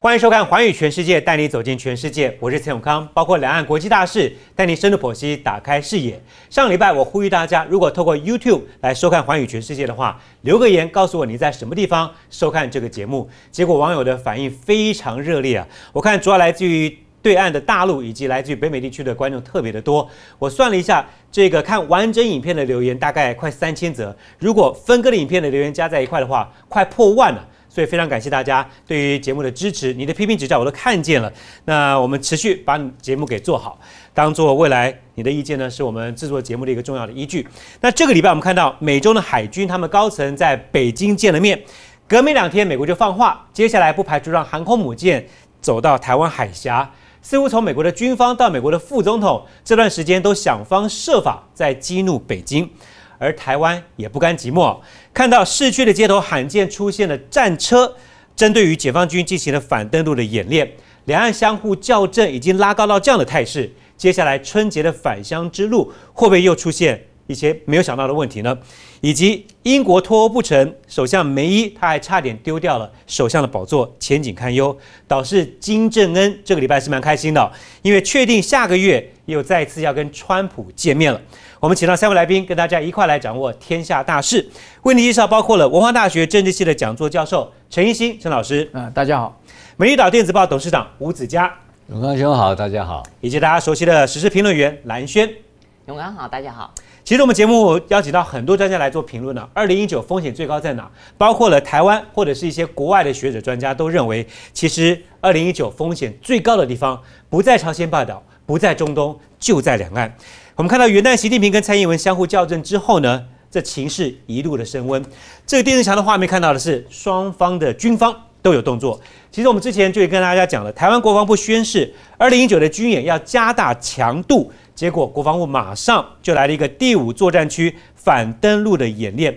欢迎收看《寰宇全世界》，带你走进全世界。我是陈永康，包括两岸国际大事，带你深入剖析，打开视野。上礼拜我呼吁大家，如果透过 YouTube 来收看《寰宇全世界》的话，留个言告诉我你在什么地方收看这个节目。结果网友的反应非常热烈啊！我看主要来自于对岸的大陆以及来自于北美地区的观众特别的多。我算了一下，这个看完整影片的留言大概快3000则，如果分割的影片的留言加在一块的话，快破万了。 所以非常感谢大家对于节目的支持，你的批评指教我都看见了。那我们持续把节目给做好，当做未来你的意见呢，是我们制作节目的一个重要的依据。那这个礼拜我们看到美中的海军他们高层在北京见了面，隔没2天美国就放话，接下来不排除让航空母舰走到台湾海峡。 似乎从美国的军方到美国的副总统，这段时间都想方设法在激怒北京，而台湾也不甘寂寞。看到市区的街头罕见出现了战车，针对于解放军进行了反登陆的演练，两岸相互校正已经拉高到这样的态势。接下来春节的返乡之路，会不会又出现一些没有想到的问题呢？以及英国脱欧不成，首相梅伊他还差点丢掉了首相的宝座，前景堪忧。导致金正恩这个礼拜是蛮开心的，因为确定下个月又再次要跟川普见面了。我们请到3位来宾，跟大家一块来掌握天下大事。为您介绍包括了文化大学政治系的讲座教授陈一新陈老师，大家好；美丽岛电子报董事长吴子嘉，永康兄好，大家好；以及大家熟悉的时事评论员蓝轩，永康好，大家好。 其实我们节目邀请到很多专家来做评论呢。2019风险最高在哪？包括了台湾或者是一些国外的学者专家都认为，其实2019风险最高的地方不在朝鲜半岛，不在中东，就在两岸。我们看到元旦习近平跟蔡英文相互校正之后呢，这情势一路的升温。这个电视墙的画面看到的是双方的军方都有动作。其实我们之前就跟大家讲了，台湾国防部宣示2019的军演要加大强度。 结果，国防部马上就来了一个第5作战区反登陆的演练，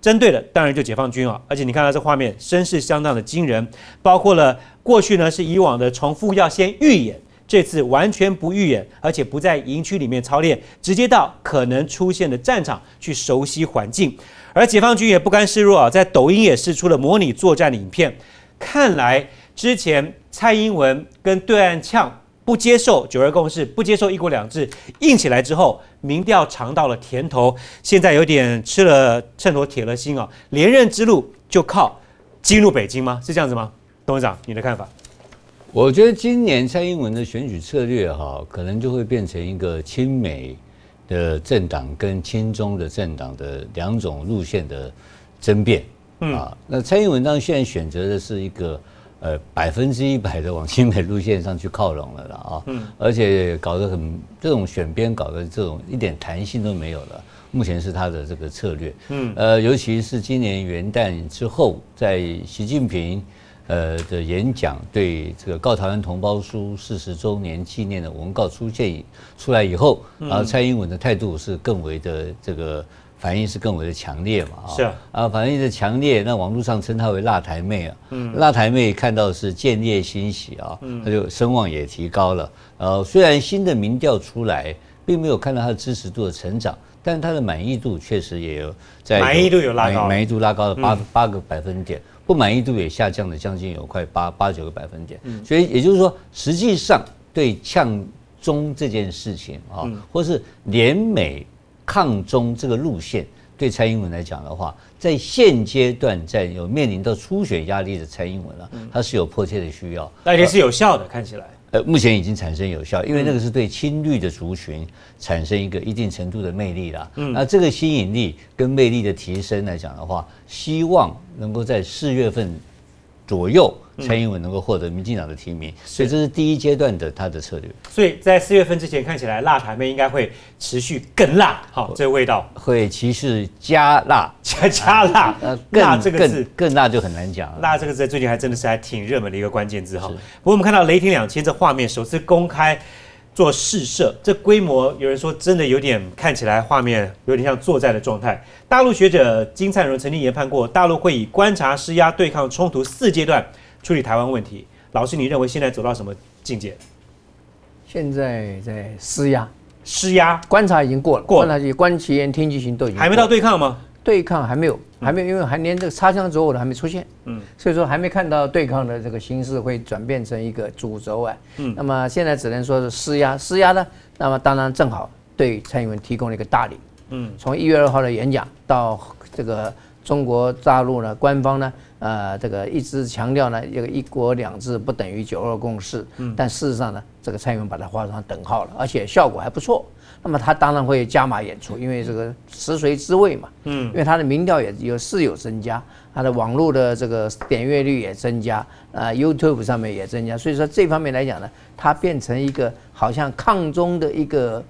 针对的当然就解放军啊！而且你看到这画面，声势相当的惊人，包括了过去呢是以往的重复要先预演，这次完全不预演，而且不在营区里面操练，直接到可能出现的战场去熟悉环境。而解放军也不甘示弱啊，在抖音也释出了模拟作战的影片。看来之前蔡英文跟对岸呛。 不接受9·2共识，不接受“一国两制”，硬起来之后，民调尝到了甜头，现在有点吃了秤砣铁了心啊！连任之路就靠激怒北京吗？是这样子吗？董事长，你的看法？我觉得今年蔡英文的选举策略哈，可能就会变成一个亲美的政党跟亲中的政党的2种路线的争辩、啊。那蔡英文当然现在选择的是一个。 100%的往亲美路线上去靠拢了啦啊，而且搞得很这种选边搞得这种一点弹性都没有了，目前是他的这个策略，尤其是今年元旦之后，在习近平的演讲对这个《告台湾同胞书40周年纪念》的文告出来以后，然后蔡英文的态度是更为的这个。 反应是更为的强烈嘛、哦？是啊，啊，反应的强烈，那网络上称她为“辣台妹”啊。辣台妹看到是见猎欣喜啊，她就声望也提高了。虽然新的民调出来，并没有看到她的支持度的成长，但她的满意度确实也有在满意度拉高了8个百分点，不满意度也下降了将近有快8、9个百分点。所以也就是说，实际上对呛中这件事情啊、哦，或是联美。 抗中这个路线对蔡英文来讲的话，在现阶段在有面临到初选压力的蔡英文啊，他是有迫切的需要，那也是有效的，看起来。目前已经产生有效，因为那个是对亲绿的族群产生一个一定程度的魅力啦。那这个吸引力跟魅力的提升来讲的话，希望能够在4月份左右。 蔡英文能够获得民进党的提名，所以这是第一阶段的他的策略。所以在4月份之前，看起来辣台妹应该会持续更辣，好，这个味道会其实加辣，加辣，辣这个字更辣就很难讲了。辣这个字最近还真的是还挺热门的一个关键字哈。不过我们看到雷霆2000这画面首次公开做试射，这规模有人说真的有点看起来画面有点像作战的状态。大陆学者金灿荣曾经研判过，大陆会以观察、施压、对抗、冲突4阶段。 处理台湾问题，老师，你认为现在走到什么境界？现在在施压，观察已经过了，观察期、观其言、听其行都已经还没到对抗吗？对抗还没有，还没有，因为还连这个擦枪走火的还没出现，所以说还没看到对抗的这个形势会转变成一个主轴啊，那么现在只能说是施压，施压呢，那么当然正好对蔡英文提供了一个大礼，从1月2号的演讲到这个中国大陆呢官方呢，这个一直强调呢这个“一国两制”不等于“9·2共识”，但事实上呢，这个蔡英文把它画上等号了，而且效果还不错。那么他当然会加码演出，因为这个食髓知味嘛。因为他的民调也有增加，他的网络的这个点阅率也增加，YouTube 上面也增加。所以说这方面来讲呢，他变成一个好像抗中的一个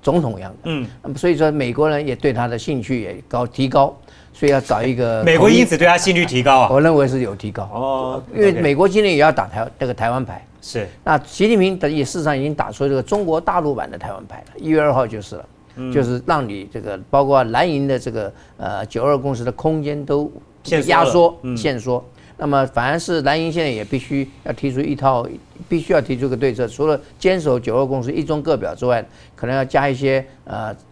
总统一样的。所以说美国人也对他的兴趣也提高，所以要找一个美国因此对他兴趣提高啊。我认为是有提高哦，因为美国今天也要打台湾牌。是，那习近平也事实上已经打出这个中国大陆版的台湾牌了，1月2号就是了，就是让你这个包括蓝营的这个“9·2共识”的空间都压缩限缩，那么反而是蓝营现在也必须要提出个对策，除了坚守“9·2共识”1中各表之外，可能要加一些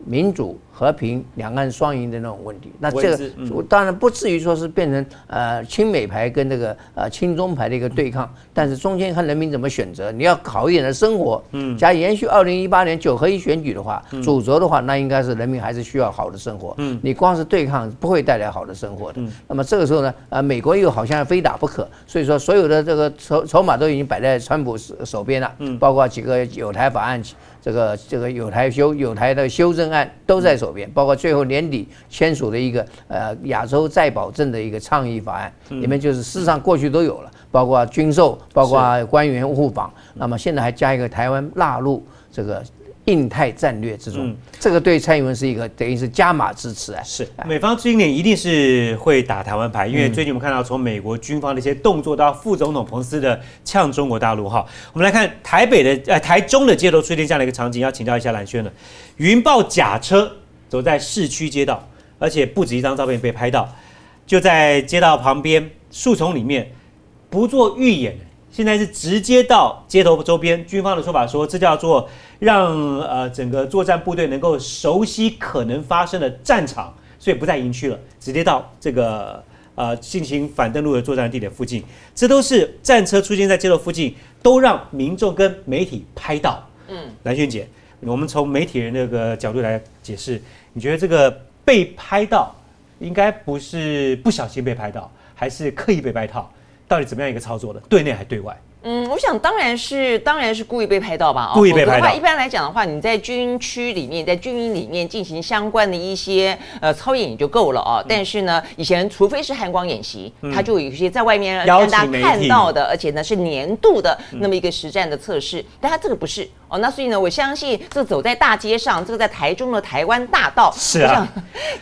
民主、和平、两岸双赢的那种问题。那这个当然不至于说是变成亲美牌跟这个亲中牌的一个对抗，但是中间看人民怎么选择。你要好一点的生活，假如延续2018年9合1选举的话，主轴的话，那应该是人民还是需要好的生活。你光是对抗不会带来好的生活的。那么这个时候呢，美国又好像非打不可，所以说所有的这个筹码都已经摆在川普手边了，包括几个友台法案，这个友台的修正案都在手边，包括最后年底签署的一个亚洲再保证的一个倡议法案，里面就是事实上过去都有了，包括军售，包括官员互访，那么现在还加一个台湾纳入这个印太战略之中，这个对蔡英文是一个等于是加码支持啊。是，美方今年一定是会打台湾牌，因为最近我们看到从美国军方的一些动作到副总统彭斯的呛中国大陆哈，我们来看台中的街头出现这样的一个场景，要请教一下蓝轩了。云豹假车走在市区街道，而且不止一张照片被拍到，就在街道旁边树丛里面，不做预演。现在是直接到街头周边，军方的说法说，这叫做让整个作战部队能够熟悉可能发生的战场，所以不在营区了，直接到这个进行反登陆的作战地点附近。这都是战车出现在街头附近，都让民众跟媒体拍到。蓝萱姐，我们从媒体人那个角度来解释，你觉得这个被拍到应该不是不小心被拍到，还是刻意被拍到？到底怎么样一个操作的？对内还对外？我想当然是故意被拍到吧。故意被拍到。一般来讲的话，你在军区里面，在军营里面进行相关的一些操演也就够了啊。但是呢，以前除非是汉光演习，它就有一些在外面让大家看到的，而且呢是年度的那么一个实战的测试，但它这个不是。那所以呢，我相信这走在大街上，这个在台中的台湾大道，是啊，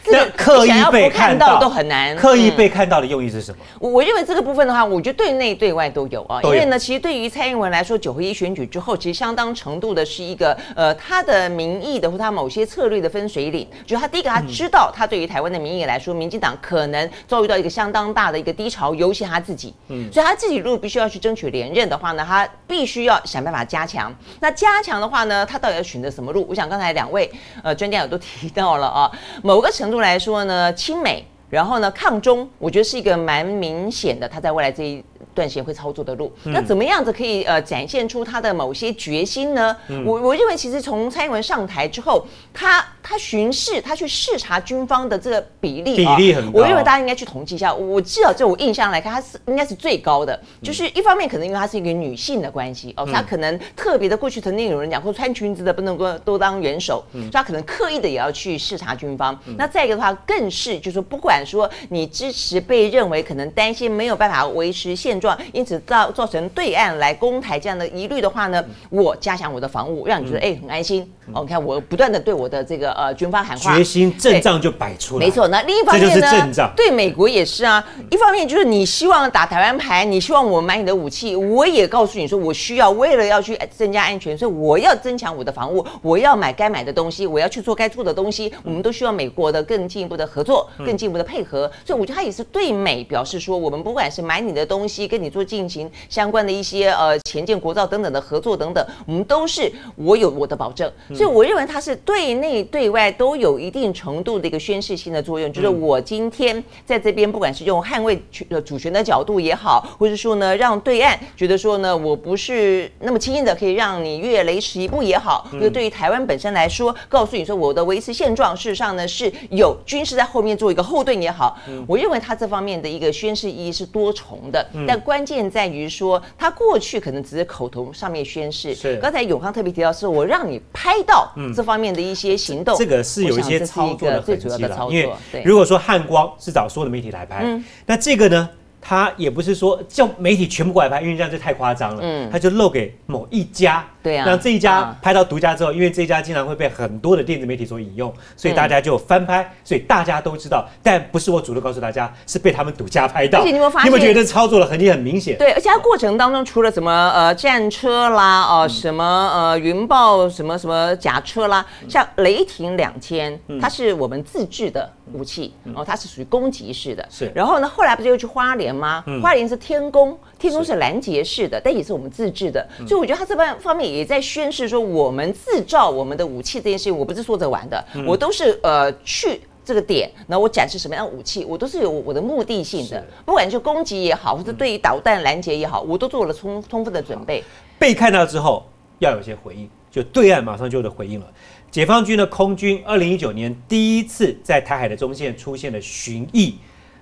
这个刻意被看到都很难。刻意被看到的用意是什么？我认为这个部分的话，我觉得对内对外都有啊。因为呢，其实对于蔡英文来说，9合1选举之后，其实相当程度的是一个他的民意的或他某些策略的分水岭。就是他第一个，他知道他对于台湾的民意来说，民进党可能遭遇到一个相当大的一个低潮，尤其他自己。所以他自己如果必须要去争取连任的话呢，他必须要想办法加强。那加强的话呢，他到底要选择什么路？我想刚才两位专家也都提到了啊，某个程度来说呢，亲美，然后呢抗中，我觉得是一个蛮明显的，他在未来这一段时间会操作的路，那怎么样子可以展现出他的某些决心呢？我认为其实从蔡英文上台之后，他巡视，他去视察军方的这个比例很高，我认为大家应该去统计一下。我至少在我印象来看，他是应该是最高的。就是一方面可能因为他是一个女性的关系哦，他可能特别的过去曾经有人讲过穿裙子的不能够都当元首，所以他可能刻意的也要去视察军方。那再一个的话，更是就是说不管说你支持被认为可能担心没有办法维持现状。因此造成对岸来攻台这样的疑虑的话呢，我加强我的防务，让你觉得很安心。你看我不断的对我的这个军方喊话，决心阵仗就摆出来。没错，那另一方面呢，对美国也是啊。一方面就是你希望打台湾牌，你希望我买你的武器，我也告诉你说，我需要为了要去增加安全，所以我要增强我的防务，我要买该买的东西，我要去做该做的东西。我们都需要美国的更进一步的合作，更进一步的配合。所以我觉得他也是对美表示说，我们不管是买你的东西，跟你做进行相关的一些前建国造等等的合作等等，我们都是我有我的保证，所以我认为它是对内对以外都有一定程度的一个宣示性的作用，就是我今天在这边，不管是用捍卫主权的角度也好，或者说呢，让对岸觉得说呢，我不是那么轻易的可以让你越雷池一步也好，就对于台湾本身来说，告诉你说我的维持现状，事实上呢是有军事在后面做一个后盾也好，我认为他这方面的一个宣示意义是多重的，但关键在于说他过去可能只是口头上面宣示，刚才永康特别提到是我让你拍到这方面的一些行动，这个是有一些操作的痕迹了。因为如果说汉光是找所有的媒体来拍，那这个呢，他也不是说叫媒体全部过来拍，因为这样就太夸张了。他就漏给某一家，对啊，让这一家拍到独家之后，因为这一家经常会被很多的电子媒体所引用，所以大家就翻拍，所以大家都知道，但不是我主动告诉大家，是被他们独家拍到。而且你有没有发现？你们觉得操作的痕迹很明显？对，而且它过程当中，除了什么战车啦，什么云豹什么什么甲车啦，像雷霆2000，它是我们自制的武器，它是属于攻击式的。是。然后呢，后来不就又去花莲吗？花莲是天弓，天弓是拦截式的，但也是我们自制的。所以我觉得它这方面也在宣示说，我们自造我们的武器这件事情，我不是说着玩的，我都是去这个点，然后我展示什么样的武器，我都是有我的目的性的，不管是攻击也好，或者对于导弹拦截也好，我都做了充分的准备。被看到之后，要有些回应，就对岸马上就有回应了。解放军的空军2019年第一次在台海的中线出现了巡弋。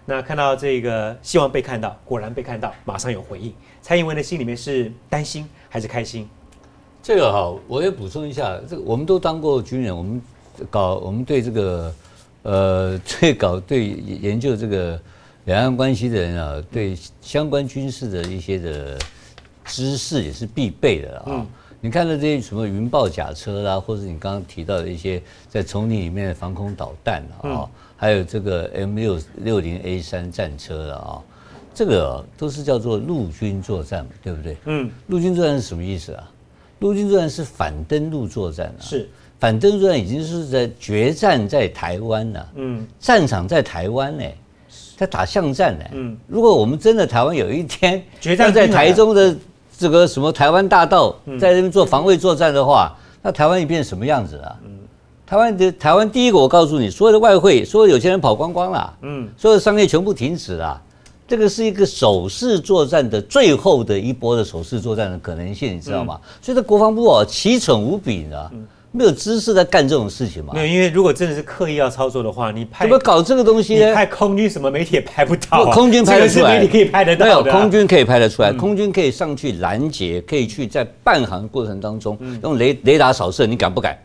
那看到这个，希望被看到，果然被看到，马上有回应。蔡英文的心里面是担心还是开心？这个哈，我也补充一下，这个我们都当过军人，我们对这个对研究这个两岸关系的人啊，对相关军事的一些的知识也是必备的啊。你看到这些什么云豹甲车啦，或者你刚刚提到的一些在丛林里面的防空导弹啊。还有这个 M60A3 战车了啊，这个都是叫做陆军作战，对不对？陆军作战是什么意思啊？陆军作战是反登陆作战啊，是反登陆作战已经是在决战在台湾了，战场在台湾呢，在打巷战呢，如果我们真的台湾有一天决战在台中的这个什么台湾大道，在那边做防卫作战的话，那台湾会变什么样子啊？台湾第一个，我告诉你，所有的外汇，所有有钱人跑光光了，所有的商业全部停止了，这个是一个守势作战的最后的一波的守势作战的可能性，你知道吗？所以，国防部奇蠢无比呢，没有知识在干这种事情嘛？没有，因为如果真的是刻意要操作的话，你派怎么搞这个东西呢？你派空军什么媒体也拍不到，空军拍得出来，媒体可以拍得到，没有，空军可以拍得出来，空军可以上去拦截，可以去在办航过程当中用雷达扫射，你敢不敢？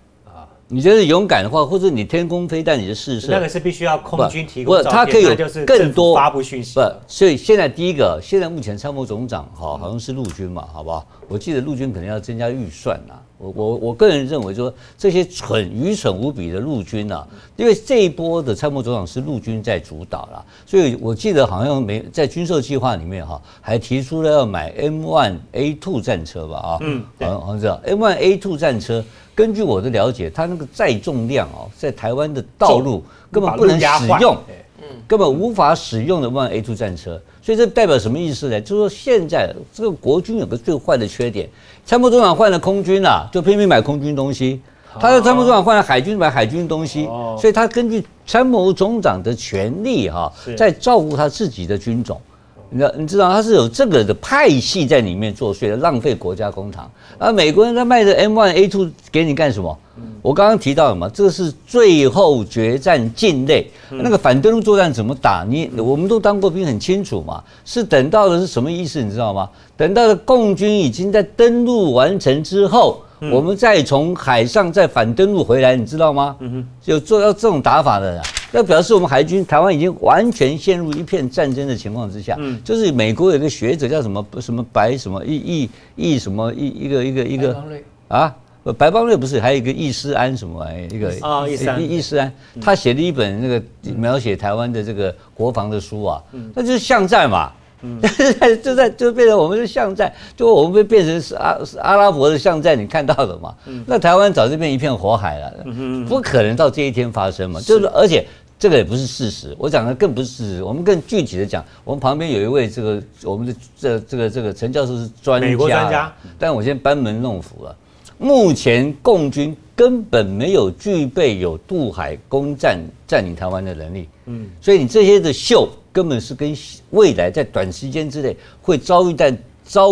你觉得勇敢的话，或者你天空飞弹你的试射，那个是必须要空军提供照片，它可以有更多发布讯息。所以现在第一个，现在目前参谋总长好像是陆军嘛，好不好？我记得陆军可能要增加预算啦。我个人认为说，这些愚蠢无比的陆军啊，因为这一波的参谋总长是陆军在主导啦，所以我记得好像没在军售计划里面还提出了要买 M1A2 战车吧好像知道 M1A2 战车。根据我的了解，它那个载重量在台湾的道路根本不能使用，根本无法使用的 M1A2 战车，所以这代表什么意思呢？就是说现在这个国军有个最坏的缺点，参谋总长换了空军啦，就拼命买空军东西；他的参谋总长换了海军，买海军东西，所以他根据参谋总长的权力在照顾他自己的军种。你知道他是有这个的派系在里面作祟，浪费国家公帑。而美国人他卖的 M1A2 给你干什么？我刚刚提到了嘛，这是最后决战境内，那个反登陆作战怎么打？我们都当过兵，很清楚嘛。是等到的是什么意思？你知道吗？等到的共军已经在登陆完成之后，我们再从海上再反登陆回来，你知道吗？有做到这种打法的人。那表示我们海军台湾已经完全陷入一片战争的情况之下，就是美国有一个学者叫什么白什么易什么一个啊，白邦瑞不是，还有一个易思安什么玩意一个啊易思安，他写了一本那个描写台湾的这个国防的书啊，那就是巷战嘛。就变成我们的巷战，就我们被变成是阿拉伯的巷战，你看到了嘛？那台湾早就变一片火海了，不可能到这一天发生嘛。就是而且这个也不是事实，我讲的更不是事实。我们更具体的讲，我们旁边有一位这个我们的这个陈教授是专家，美国专家，但我先班门弄斧了。目前共军根本没有具备有渡海攻占领台湾的能力。嗯，所以你这些的秀根本是跟未来在短时间之内会遭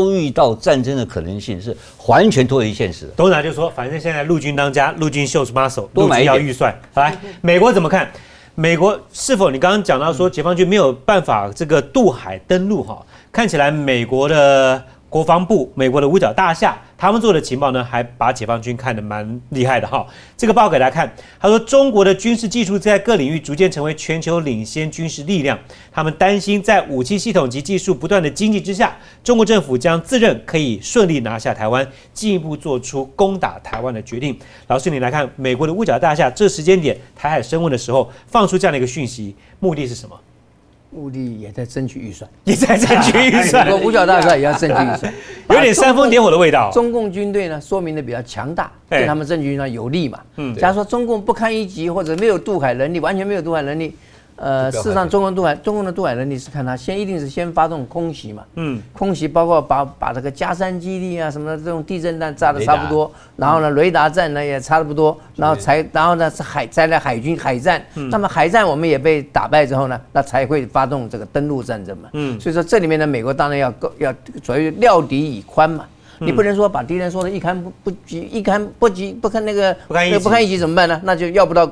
遇到战争的可能性是完全脱离现实的。董事长就说，反正现在陆军当家，陆军秀是 muscle， 多买一点预算。来，美国怎么看？美国是否你刚刚讲到说解放军没有办法这个渡海登陆哈？看起来美国的国防部、美国的五角大厦，他们做的情报呢，还把解放军看得蛮厉害的哈。这个报告给大家看，他说中国的军事技术在各领域逐渐成为全球领先军事力量。他们担心在武器系统及技术不断的精进之下，中国政府将自认可以顺利拿下台湾，进一步做出攻打台湾的决定。老师，你来看美国的五角大厦这时间点台海升温的时候，放出这样的一个讯息，目的是什么？目的也在争取预算，也在争取预算。五角大厦也要争取预算，有点煽风点火的味道。中共军队呢，说明的比较强大，对他们争取预算有利嘛。嗯，假如说中共不堪一击，或者没有渡海能力，完全没有渡海能力，事实上中共的渡海能力是看他一定是先发动空袭嘛。嗯，空袭包括把这个佳山基地啊什么的这种地震弹炸的差不多，然后呢雷达战呢也差不多，然后呢是海军海战，那么海战我们也被打败之后呢，那才会发动这个登陆战争嘛。嗯，所以说这里面呢，美国当然要所谓料敌以宽嘛。你不能说把敌人说的一看不堪一击怎么办呢？那就要不到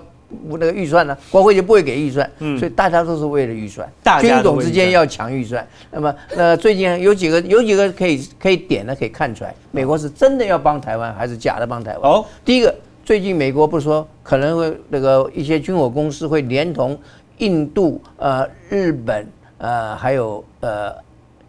那个预算呢，国会就不会给预算，所以大家都是为了预算，军种之间要抢预算。那么，最近有几个可以点呢，可以看出来，美国是真的要帮台湾，还是假的帮台湾？哦，第一个，最近美国不是说可能会那个一些军火公司会连同印度、日本、还有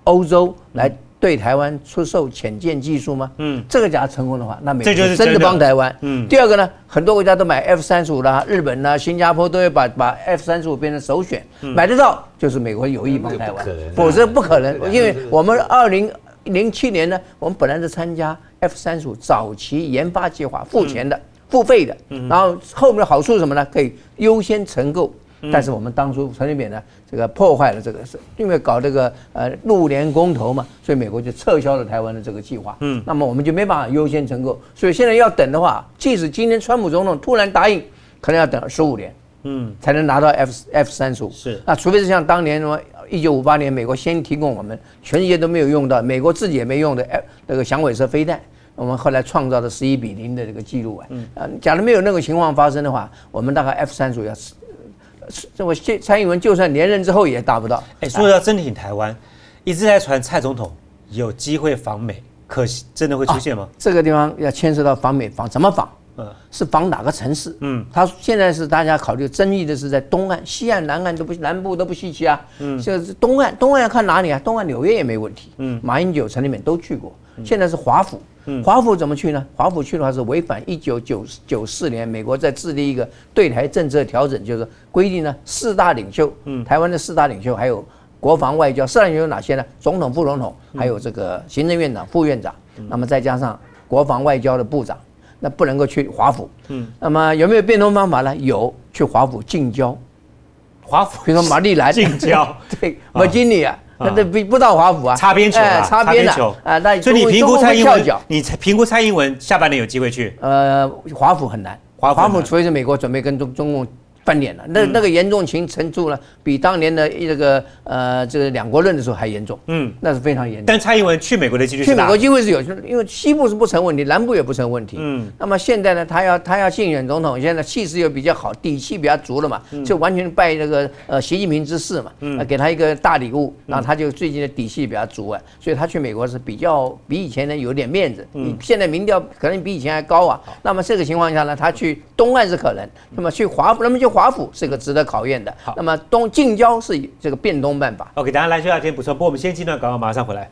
欧洲来对台湾出售潜舰技术吗？嗯，这个假如成功的话，那美国是真的帮台湾。嗯，第二个呢，很多国家都买 F-35啦，日本啦、新加坡都会把 F-35变成首选，买得到就是美国有意帮台湾，否则不可能。因为我们2007年呢，我们本来是参加 F-35早期研发计划，付钱的、付费的，然后后面的好处是什么呢？可以优先承购。但是我们当初陈水扁呢，这个破坏了这个事，因为搞这个陆联公投嘛，所以美国就撤销了台湾的这个计划。嗯，那么我们就没办法优先承购，所以现在要等的话，即使今天川普总统突然答应，可能要等15年，才能拿到 F-35。是，那除非是像当年什么1958年美国先提供我们全世界都没有用到，美国自己也没用的那个响尾蛇飞弹。我们后来创造了11-0的这个记录啊，假如没有那个情况发生的话，我们大概 F-35要。我蔡英文就算连任之后也达不到。哎，说到真挺台湾，一直在传蔡总统有机会访美，可惜真的会出现吗？这个地方要牵涉到访美访怎么访？是访哪个城市？嗯，他现在是大家考虑争议的是在东岸、西岸、南岸都不南部都不稀奇啊。嗯，这是东岸要看哪里啊？东岸纽约也没问题。嗯，马英九、陈水扁都去过，现在是华府。华府怎么去呢？华府去的话是违反1994年美国在制定一个对台政策调整，就是规定呢四大领袖，台湾的四大领袖还有国防外交，四大领袖有哪些呢？总统、副总统，还有这个行政院长、副院长，那么再加上国防外交的部长，那不能够去华府。那么有没有变通方法呢？有，去华府近郊，华府比如说马利兰近郊，对，马金里啊。那这不到华府啊，擦边球啊，擦边球啊！那所以你评估蔡英文下半年有机会去？华府很难，华府除非是美国准备跟中共翻脸了，那个严重情程度呢，比当年的这个这个两国论的时候还严重，那是非常严重。但蔡英文去美国的几率是大的，去美国机会是有，因为西部是不成问题，南部也不成问题。那么现在呢，他要竞选总统，现在气势又比较好，底气比较足了嘛，就完全拜那个习近平之赐嘛，给他一个大礼物，然后他就最近的底气比较足啊，所以他去美国是比以前呢有点面子。现在民调可能比以前还高啊。那么这个情况下呢，他去东岸是可能，那么去华府，那么就华府是个值得考验的。那么近郊是这个变通办法。OK， 大家来休息先补充。不过我们先进段广告，马上回来。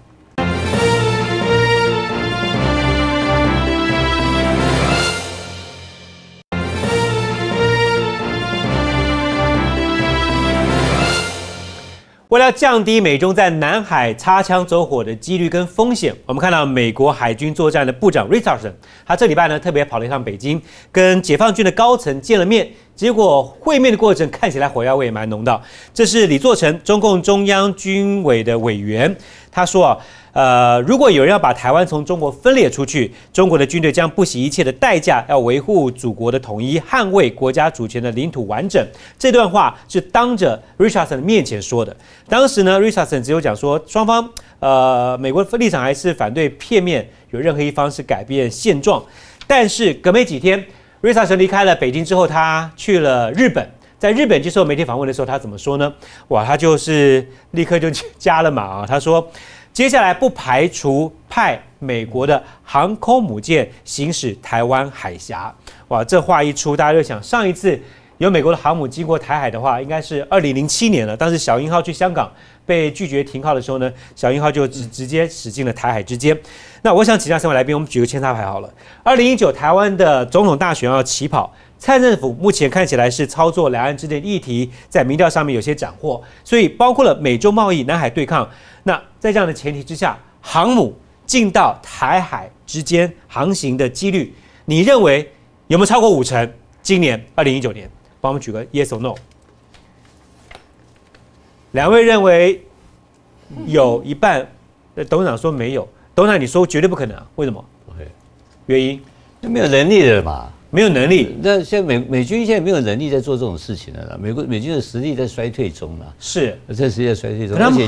为了降低美中在南海擦枪走火的几率跟风险，我们看到美国海军作战的部长 Richardson， 他这礼拜呢特别跑了一趟北京，跟解放军的高层见了面。结果会面的过程看起来火药味蛮浓的。这是李作成，中共中央军委的委员，他说啊，如果有人要把台湾从中国分裂出去，中国的军队将不惜一切的代价，要维护祖国的统一，捍卫国家主权的领土完整。这段话是当着 Richardson 的面前说的。当时呢 ，Richardson 只有讲说，双方美国立场还是反对片面有任何一方是改变现状。但是隔没几天， Richardson 离开了北京之后，他去了日本。在日本接受媒体访问的时候，他怎么说呢？哇，他就是立刻就加了码啊！他说，接下来不排除派美国的航空母舰行驶台湾海峡。哇，这话一出，大家就想，上一次有美国的航母经过台海的话，应该是2007年了。当时小鹰号去香港被拒绝停靠的时候呢，小鹰号就直接驶进了台海之间。那我想请教三位来宾，我们举个圈插牌好了。2019台湾的总统大选要起跑。 蔡政府目前看起来是操作两岸之间的议题，在民调上面有些斩获，所以包括了美洲贸易、南海对抗。那在这样的前提之下，航母进到台海之间航行的几率，你认为有没有超过50%？今年2019年，帮我们举个 yes or no。两位认为有一半，董事长说没有，董事长你说绝对不可能、啊，为什么？原因就没有能力了嘛。 没有能力，那现在美军现在没有能力在做这种事情了啦。美军的实力在衰退中啦，是，在实力在衰退中。而且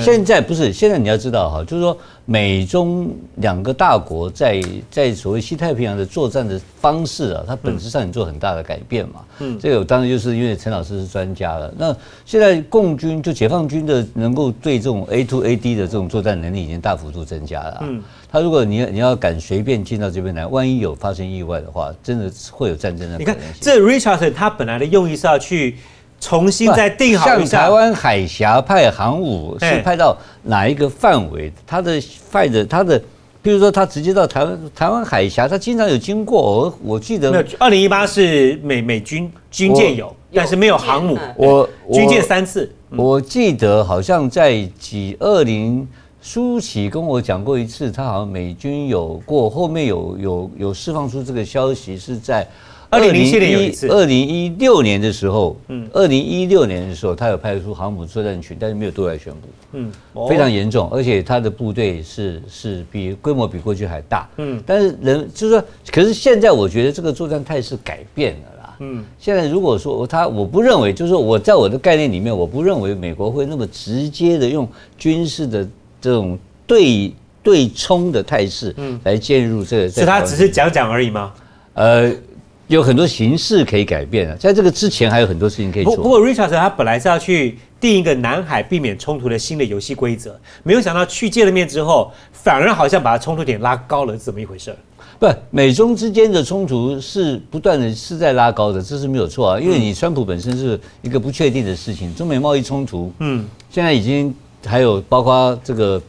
现在不是，现在你要知道哈，就是说美中两个大国在所谓西太平洋的作战的方式啊，它本质上也做很大的改变嘛。嗯，这个当然就是因为陈老师是专家了。那现在共军就解放军的能够对这种 A2AD 的这种作战能力已经大幅度增加了、啊。嗯，他如果你要敢随便进到这边来，万一有发生意外的话。 真的会有战争的。你看，这 Richardson 他本来的用意是要去重新再定好一下，像台湾海峡派航母是派到哪一个范围？它的，比如说他直接到台湾海峡，他经常有经过。我记得2018是美军军舰有，但是没有航母。我军舰3次，我记得好像在2020。 舒淇跟我讲过一次，他好像美军有过，后面有释放出这个消息，是在2007年有一次，2016年的时候，2016年的时候，他有派出航母作战群，但是没有对外宣布，非常严重，而且他的部队是规模比过去还大，但是就是说，可是现在我觉得这个作战态势改变了。 现在如果说我不认为，就是我在我的概念里面，我不认为美国会那么直接的用军事的这种对冲的态势，来介入这个。所以他只是讲而已吗？有很多形式可以改变啊，在这个之前还有很多事情可以做。不过 Richardson 他本来是要去定一个南海避免冲突的新的游戏规则，没有想到去见了面之后，反而好像把冲突点拉高了，是怎么一回事？ 不，美中之间的冲突是不断的是在拉高的，这是没有错啊。因为你川普本身是一个不确定的事情，中美贸易冲突，现在已经还有包括这个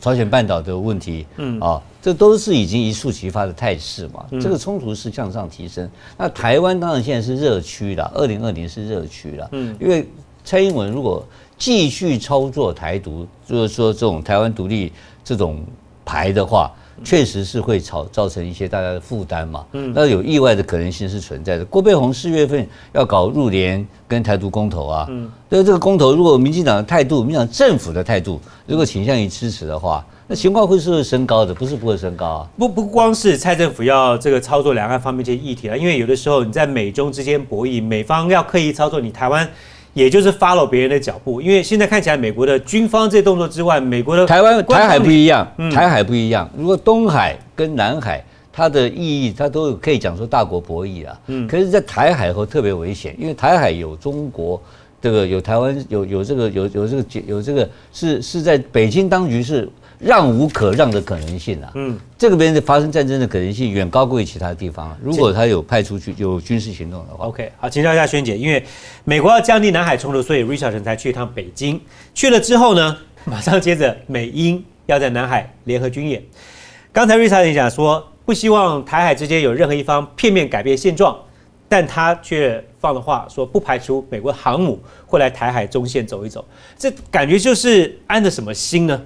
朝鲜半岛的问题，啊，这都是已经一触即发的态势嘛。这个冲突是向上提升。那台湾当然现在是热区啦，2020是热区啦，因为蔡英文如果继续操作台独，就是说这种台湾独立这种牌的话。 确实是会造成一些大家的负担嘛，那有意外的可能性是存在的。郭佩宏4月份要搞入联跟台独公投啊，对这个公投，如果民进党的态度、民进党政府的态度，如果倾向于支持的话，那情况会是会升高的，不是不会升高啊。不光是蔡政府要这个操作两岸方面这些议题了、啊，因为有的时候你在美中之间博弈，美方要刻意操作你台湾。 也就是 follow 别人的脚步，因为现在看起来美国的军方这些动作之外，美国的台海不一样，台海不一样。如果东海跟南海，它的意义它都可以讲说大国博弈啦。可是，在台海后特别危险，因为台海有中国，这个有台湾，有这个是在北京当局是让无可让的可能性啦。这个边的发生战争的可能性远高过于其他地方。如果他有派出去有军事行动的话 ，OK， 好，请教一下萱姐，因为美国要降低南海冲突，所以 Richardson 才去一趟北京。去了之后呢，马上接着美英要在南海联合军演。刚才 Richardson 讲说，不希望台海之间有任何一方片面改变现状，但他却放的话说，不排除美国航母会来台海中线走一走。这感觉就是安的什么心呢？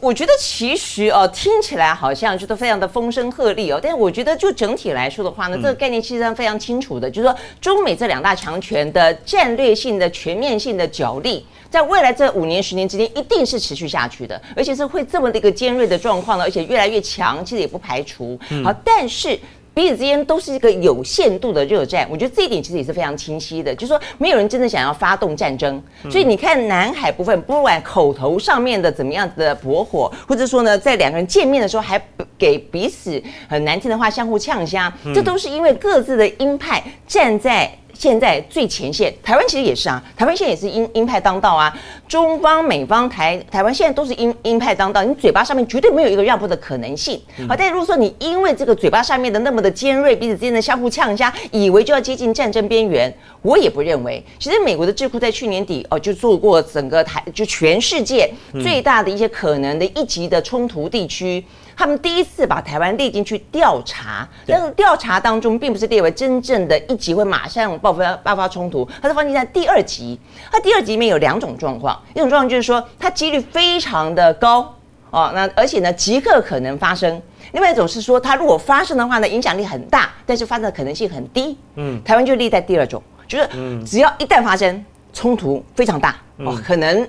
我觉得其实听起来好像就都非常的风声鹤唳哦，但是我觉得就整体来说的话呢，这个概念其实上非常清楚的，就是说中美这两大强权的战略性的、全面性的角力，在未来这5年、10年之间一定是持续下去的，而且是会这么的一个尖锐的状况呢，而且越来越强，其实也不排除。好，但是彼此之间都是一个有限度的热战，我觉得这一点其实也是非常清晰的，就是说没有人真的想要发动战争，所以你看南海部分，不管口头上面的怎么样子的驳火，或者说呢，在两个人见面的时候还给彼此很难听的话相互呛虾，这都是因为各自的鹰派站在现在最前线。台湾其实也是啊，台湾现在也是鹰派当道啊，中方、美方、台湾现在都是鹰派当道，你嘴巴上面绝对没有一个让步的可能性。好，但如果说你因为这个嘴巴上面的那么的尖锐，彼此之间的相互呛一下，以为就要接近战争边缘，我也不认为。其实美国的智库在去年底就做过整个全世界最大的一些可能的一级的冲突地区。他们第一次把台湾列进去调查，但是调查当中并不是列为真正的一级会马上爆发冲突，它是放进在第二级。它第二级里面有两种状况，一种状况就是说它几率非常的高哦，那而且呢即刻可能发生；另外一种是说它如果发生的话呢，影响力很大，但是发生的可能性很低。台湾就立在第二种，就是只要一旦发生冲突非常大哦，可能。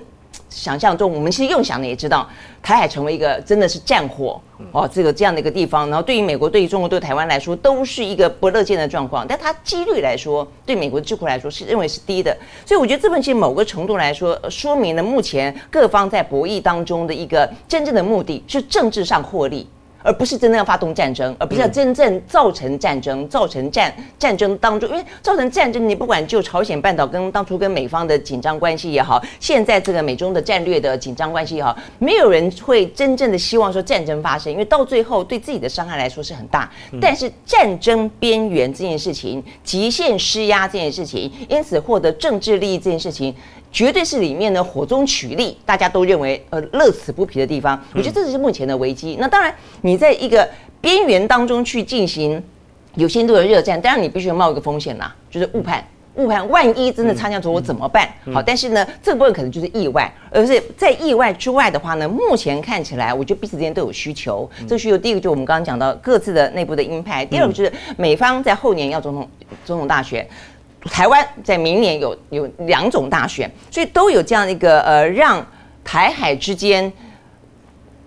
想象中，我们其实用想的也知道，台海成为一个真的是战火哦，这样的一个地方。然后对于美国、对于中国、对于台湾来说，都是一个不乐见的状况。但它几率来说，对美国的智库来说是认为是低的。所以我觉得这份其实某个程度来说，说明了目前各方在博弈当中的一个真正的目的是政治上获利，而不是真的要发动战争，而不是要真正造成战争，造成战争当中，因为造成战争，你不管就朝鲜半岛跟当初跟美方的紧张关系也好，现在这个美中的战略的紧张关系也好，没有人会真正的希望说战争发生，因为到最后对自己的伤害来说是很大。但是战争边缘这件事情，极限施压这件事情，因此获得政治利益这件事情，绝对是里面呢火中取栗，大家都认为乐此不疲的地方。我觉得这是目前的危机。那当然，你在一个边缘当中去进行有限度的热战，当然你必须要冒一个风险啦，就是误判，万一真的擦枪走火怎么办？好，但是呢，这个部分可能就是意外，而是在意外之外的话呢，目前看起来，我觉得彼此之间都有需求。这个需求，第一个就是我们刚刚讲到各自的内部的鹰派，第二个就是美方在后年要总统大选。台湾在明年有两种大选，所以都有这样一个让台海之间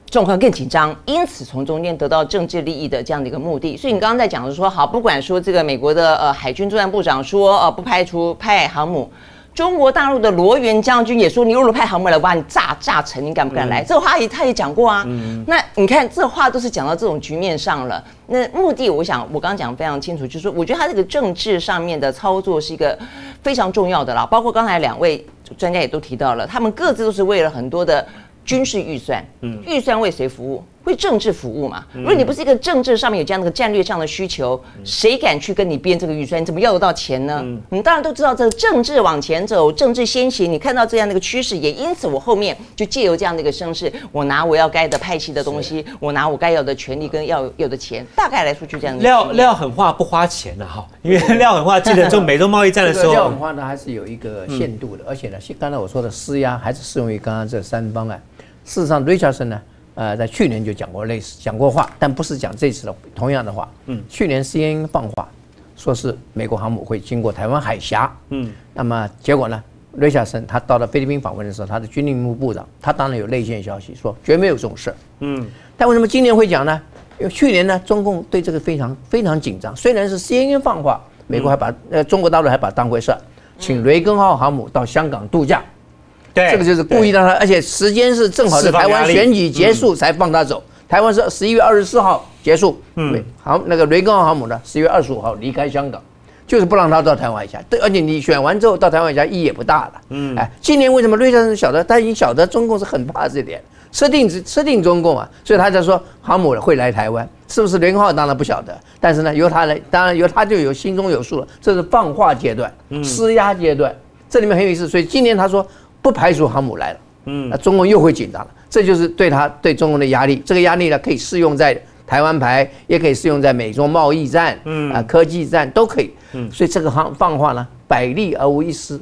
状况更紧张，因此从中间得到政治利益的这样的一个目的。所以你刚刚在讲的说，好，不管说这个美国的海军作战部长说不排除派航母，中国大陆的罗源将军也说，你如果派航母来，我把你炸沉，你敢不敢来？这话他也讲过啊。那你看这话都是讲到这种局面上了。那目的，我想我刚刚讲得非常清楚，就是我觉得他这个政治上面的操作是一个非常重要的啦。包括刚才两位专家也都提到了，他们各自都是为了很多的军事预算，预算为谁服务？为政治服务嘛。如果你不是一个政治上面有这样的一个战略上的需求，谁敢去跟你编这个预算？你怎么要得到钱呢？你当然都知道，这个政治往前走，政治先行。你看到这样的一个趋势，也因此我后面就借由这样的一个声势，我拿我要该的派系的东西，我拿我该有的权利跟要有的钱，大概来说就这样的。廖狠话不花钱呐，哈，因为廖狠话记得中美洲贸易战的时候，廖狠话呢还是有一个限度的，而且呢，刚才我说的施压还是适用于刚刚这三方啊。事实上 ，Richardson 呢？在去年就讲过话，但不是讲这次的同样的话。去年 CNN 放话，说是美国航母会经过台湾海峡。那么结果呢？雷夏森他到了菲律宾访问的时候，他的军令部部长，他当然有内线消息说绝没有这种事。但为什么今年会讲呢？因为去年呢，中共对这个非常紧张。虽然是 CNN 放话，美国还把中国大陆还把它当回事，请雷根号航母到香港度假。这个就是故意让他，而且时间是正好是台湾选举结束才放他走。台湾是11月24号结束，好，那个雷根号航母呢，10月25号离开香港，就是不让他到台湾海峡。对，而且你选完之后到台湾海峡意义也不大了。哎，今年为什么瑞先生晓得？他已经晓得中共是很怕这点，设定中共啊，所以他才说航母会来台湾，是不是雷根号当然不晓得，但是呢由他来，当然由他就有心中有数了。这是放话阶段，施压阶段，这里面很有意思。所以今年他说。不排除航母来了，那中共又会紧张了。这就是对中共的压力。这个压力呢，可以适用在台湾牌，也可以适用在美中贸易战，科技战都可以。所以这个放话呢，百利而无一失。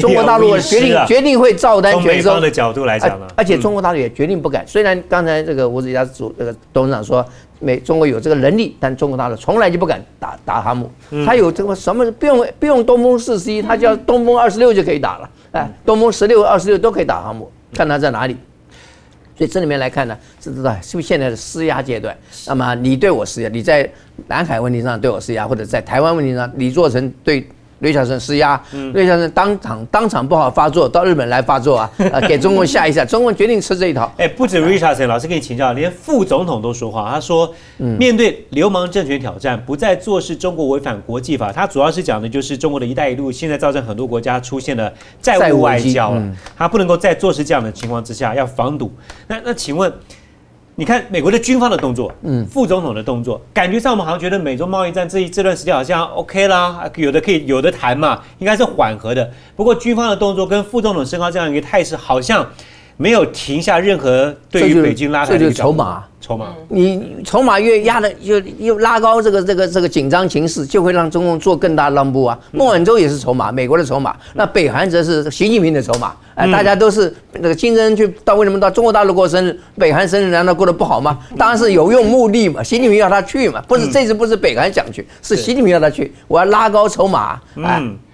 中国大陆决定会照单全收。从美方的角度来讲呢，而且中国大陆也决定不敢。虽然刚才这个吴子嘉董事长说，中国有这个能力，但中国大陆从来就不敢打航母。他有这个什么不用东风41，他叫东风26就可以打了。哎，东风16、26都可以打航母，看他在哪里。 所以这里面来看呢，是不是现在的施压阶段？那么你对我施压，你在南海问题上对我施压，或者在台湾问题上，李作成对Richardson施压，Richardson当场不好发作，到日本来发作啊，给中共吓一吓，中共决定吃这一套。哎，不止Richardson，老师跟你请教，连副总统都说话，他说，面对流氓政权挑战，不再坐视中国违反国际法。他主要是讲的就是中国的“一带一路”现在造成很多国家出现了债务外交了，他不能够再坐视这样的情况之下，要防堵。那请问？ 你看美国的军方的动作，副总统的动作，感觉上我们好像觉得美中贸易战这段时间好像 OK 啦，有的谈嘛，应该是缓和的。不过军方的动作跟副总统升高这样一个态势，好像没有停下任何对于北京拉开的筹码。你筹码越压的，又拉高这个紧张情势，就会让中共做更大的让步啊。孟晚舟也是筹码，美国的筹码，那北韩则是习近平的筹码。 大家都是那个金正恩去到为什么到中国大陆过生日，北韩生日难道过得不好吗？当然是有用目的嘛，习近平要他去嘛，不是这次不是北韩想去，是习近平要他去，我要拉高筹码。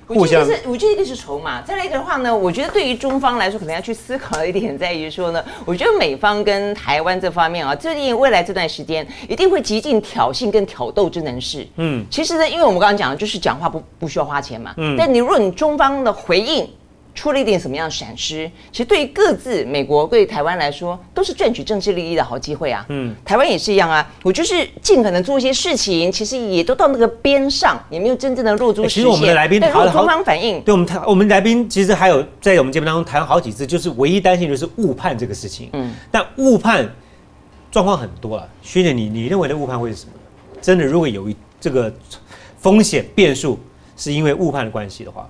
我觉得一个是筹码，再来一个的话呢，我觉得对于中方来说，可能要去思考的一点在于说呢，我觉得美方跟台湾这方面啊，最近未来这段时间一定会极尽挑衅跟挑逗之能事。其实呢，因为我们刚刚讲的就是讲话不需要花钱嘛。但你如果你中方的回应。 出了一点什么样的闪失？其实对于各自美国对台湾来说，都是赚取政治利益的好机会啊。台湾也是一样啊。我就是尽可能做一些事情，其实也都到那个边上，也没有真正的落足实现。其实我们的来宾，但是中方反应，对我们来宾其实还有在我们节目当中谈好几次，就是唯一担心就是误判这个事情。但误判状况很多了。学姐，你认为的误判会是什么？真的，如果有这个风险变数是因为误判的关系的话？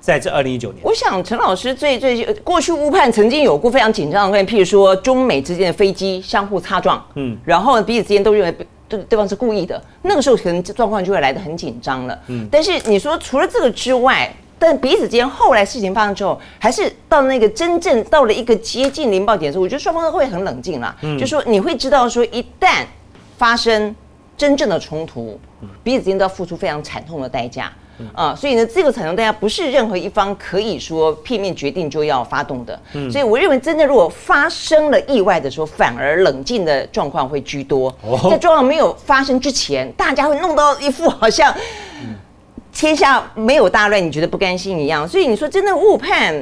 在这2019年，我想陈老师最过去误判曾经有过非常紧张的关系，譬如说中美之间的飞机相互擦撞，然后彼此之间都认为对方是故意的，那个时候可能状况就会来得很紧张了。但是你说除了这个之外，但彼此之间后来事情发生之后，还是到那个真正到了一个接近零爆点的时候，我觉得双方都会很冷静啦。就说你会知道说一旦发生真正的冲突，彼此之间都要付出非常惨痛的代价。 所以呢，这个惨痛代价不是任何一方可以说片面决定就要发动的。所以我认为，真的如果发生了意外的时候，反而冷静的状况会居多。在状况没有发生之前，大家会弄到一副好像天下没有大乱，你觉得不甘心一样。所以你说真的误判。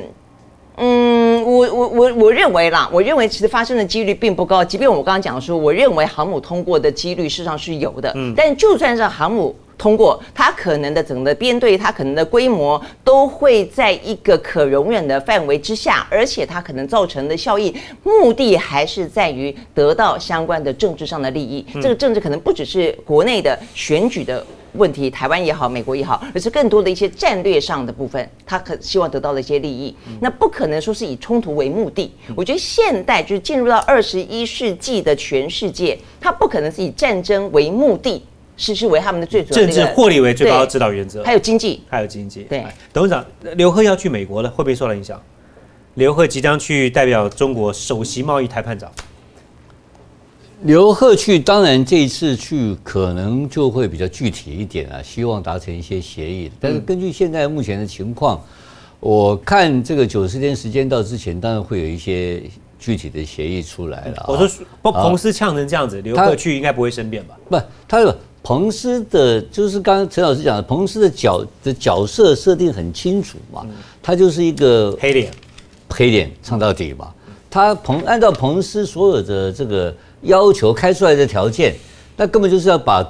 我认为啦，我认为其实发生的几率并不高。即便我刚刚讲说，我认为航母通过的几率事实上是有的，但就算是航母通过，它可能的整个编队，它可能的规模都会在一个可容忍的范围之下，而且它可能造成的效益，目的还是在于得到相关的政治上的利益。这个政治可能不只是国内的选举的。 问题，台湾也好，美国也好，而是更多的一些战略上的部分，他希望得到的一些利益。那不可能说是以冲突为目的。我觉得现代就是进入到21世纪的全世界，它不可能是以战争为目的，是为他们的最主要的政治获利为最高的指导原则，还有经济。对，董事长，刘鹤要去美国了，会不会受到影响？刘鹤即将去代表中国首席贸易谈判长。 刘鹤去，当然这一次去可能就会比较具体一点啊，希望达成一些协议。但是根据现在目前的情况，我看这个90天时间到之前，当然会有一些具体的协议出来了。我说，不，彭斯呛成这样子，刘鹤去应该不会生变吧？不，他有彭斯的，就是刚刚陈老师讲的，彭斯的角色设定很清楚嘛，他就是一个黑脸唱到底嘛。他按照彭斯所有的这个。 要求开出来的条件，那根本就是要把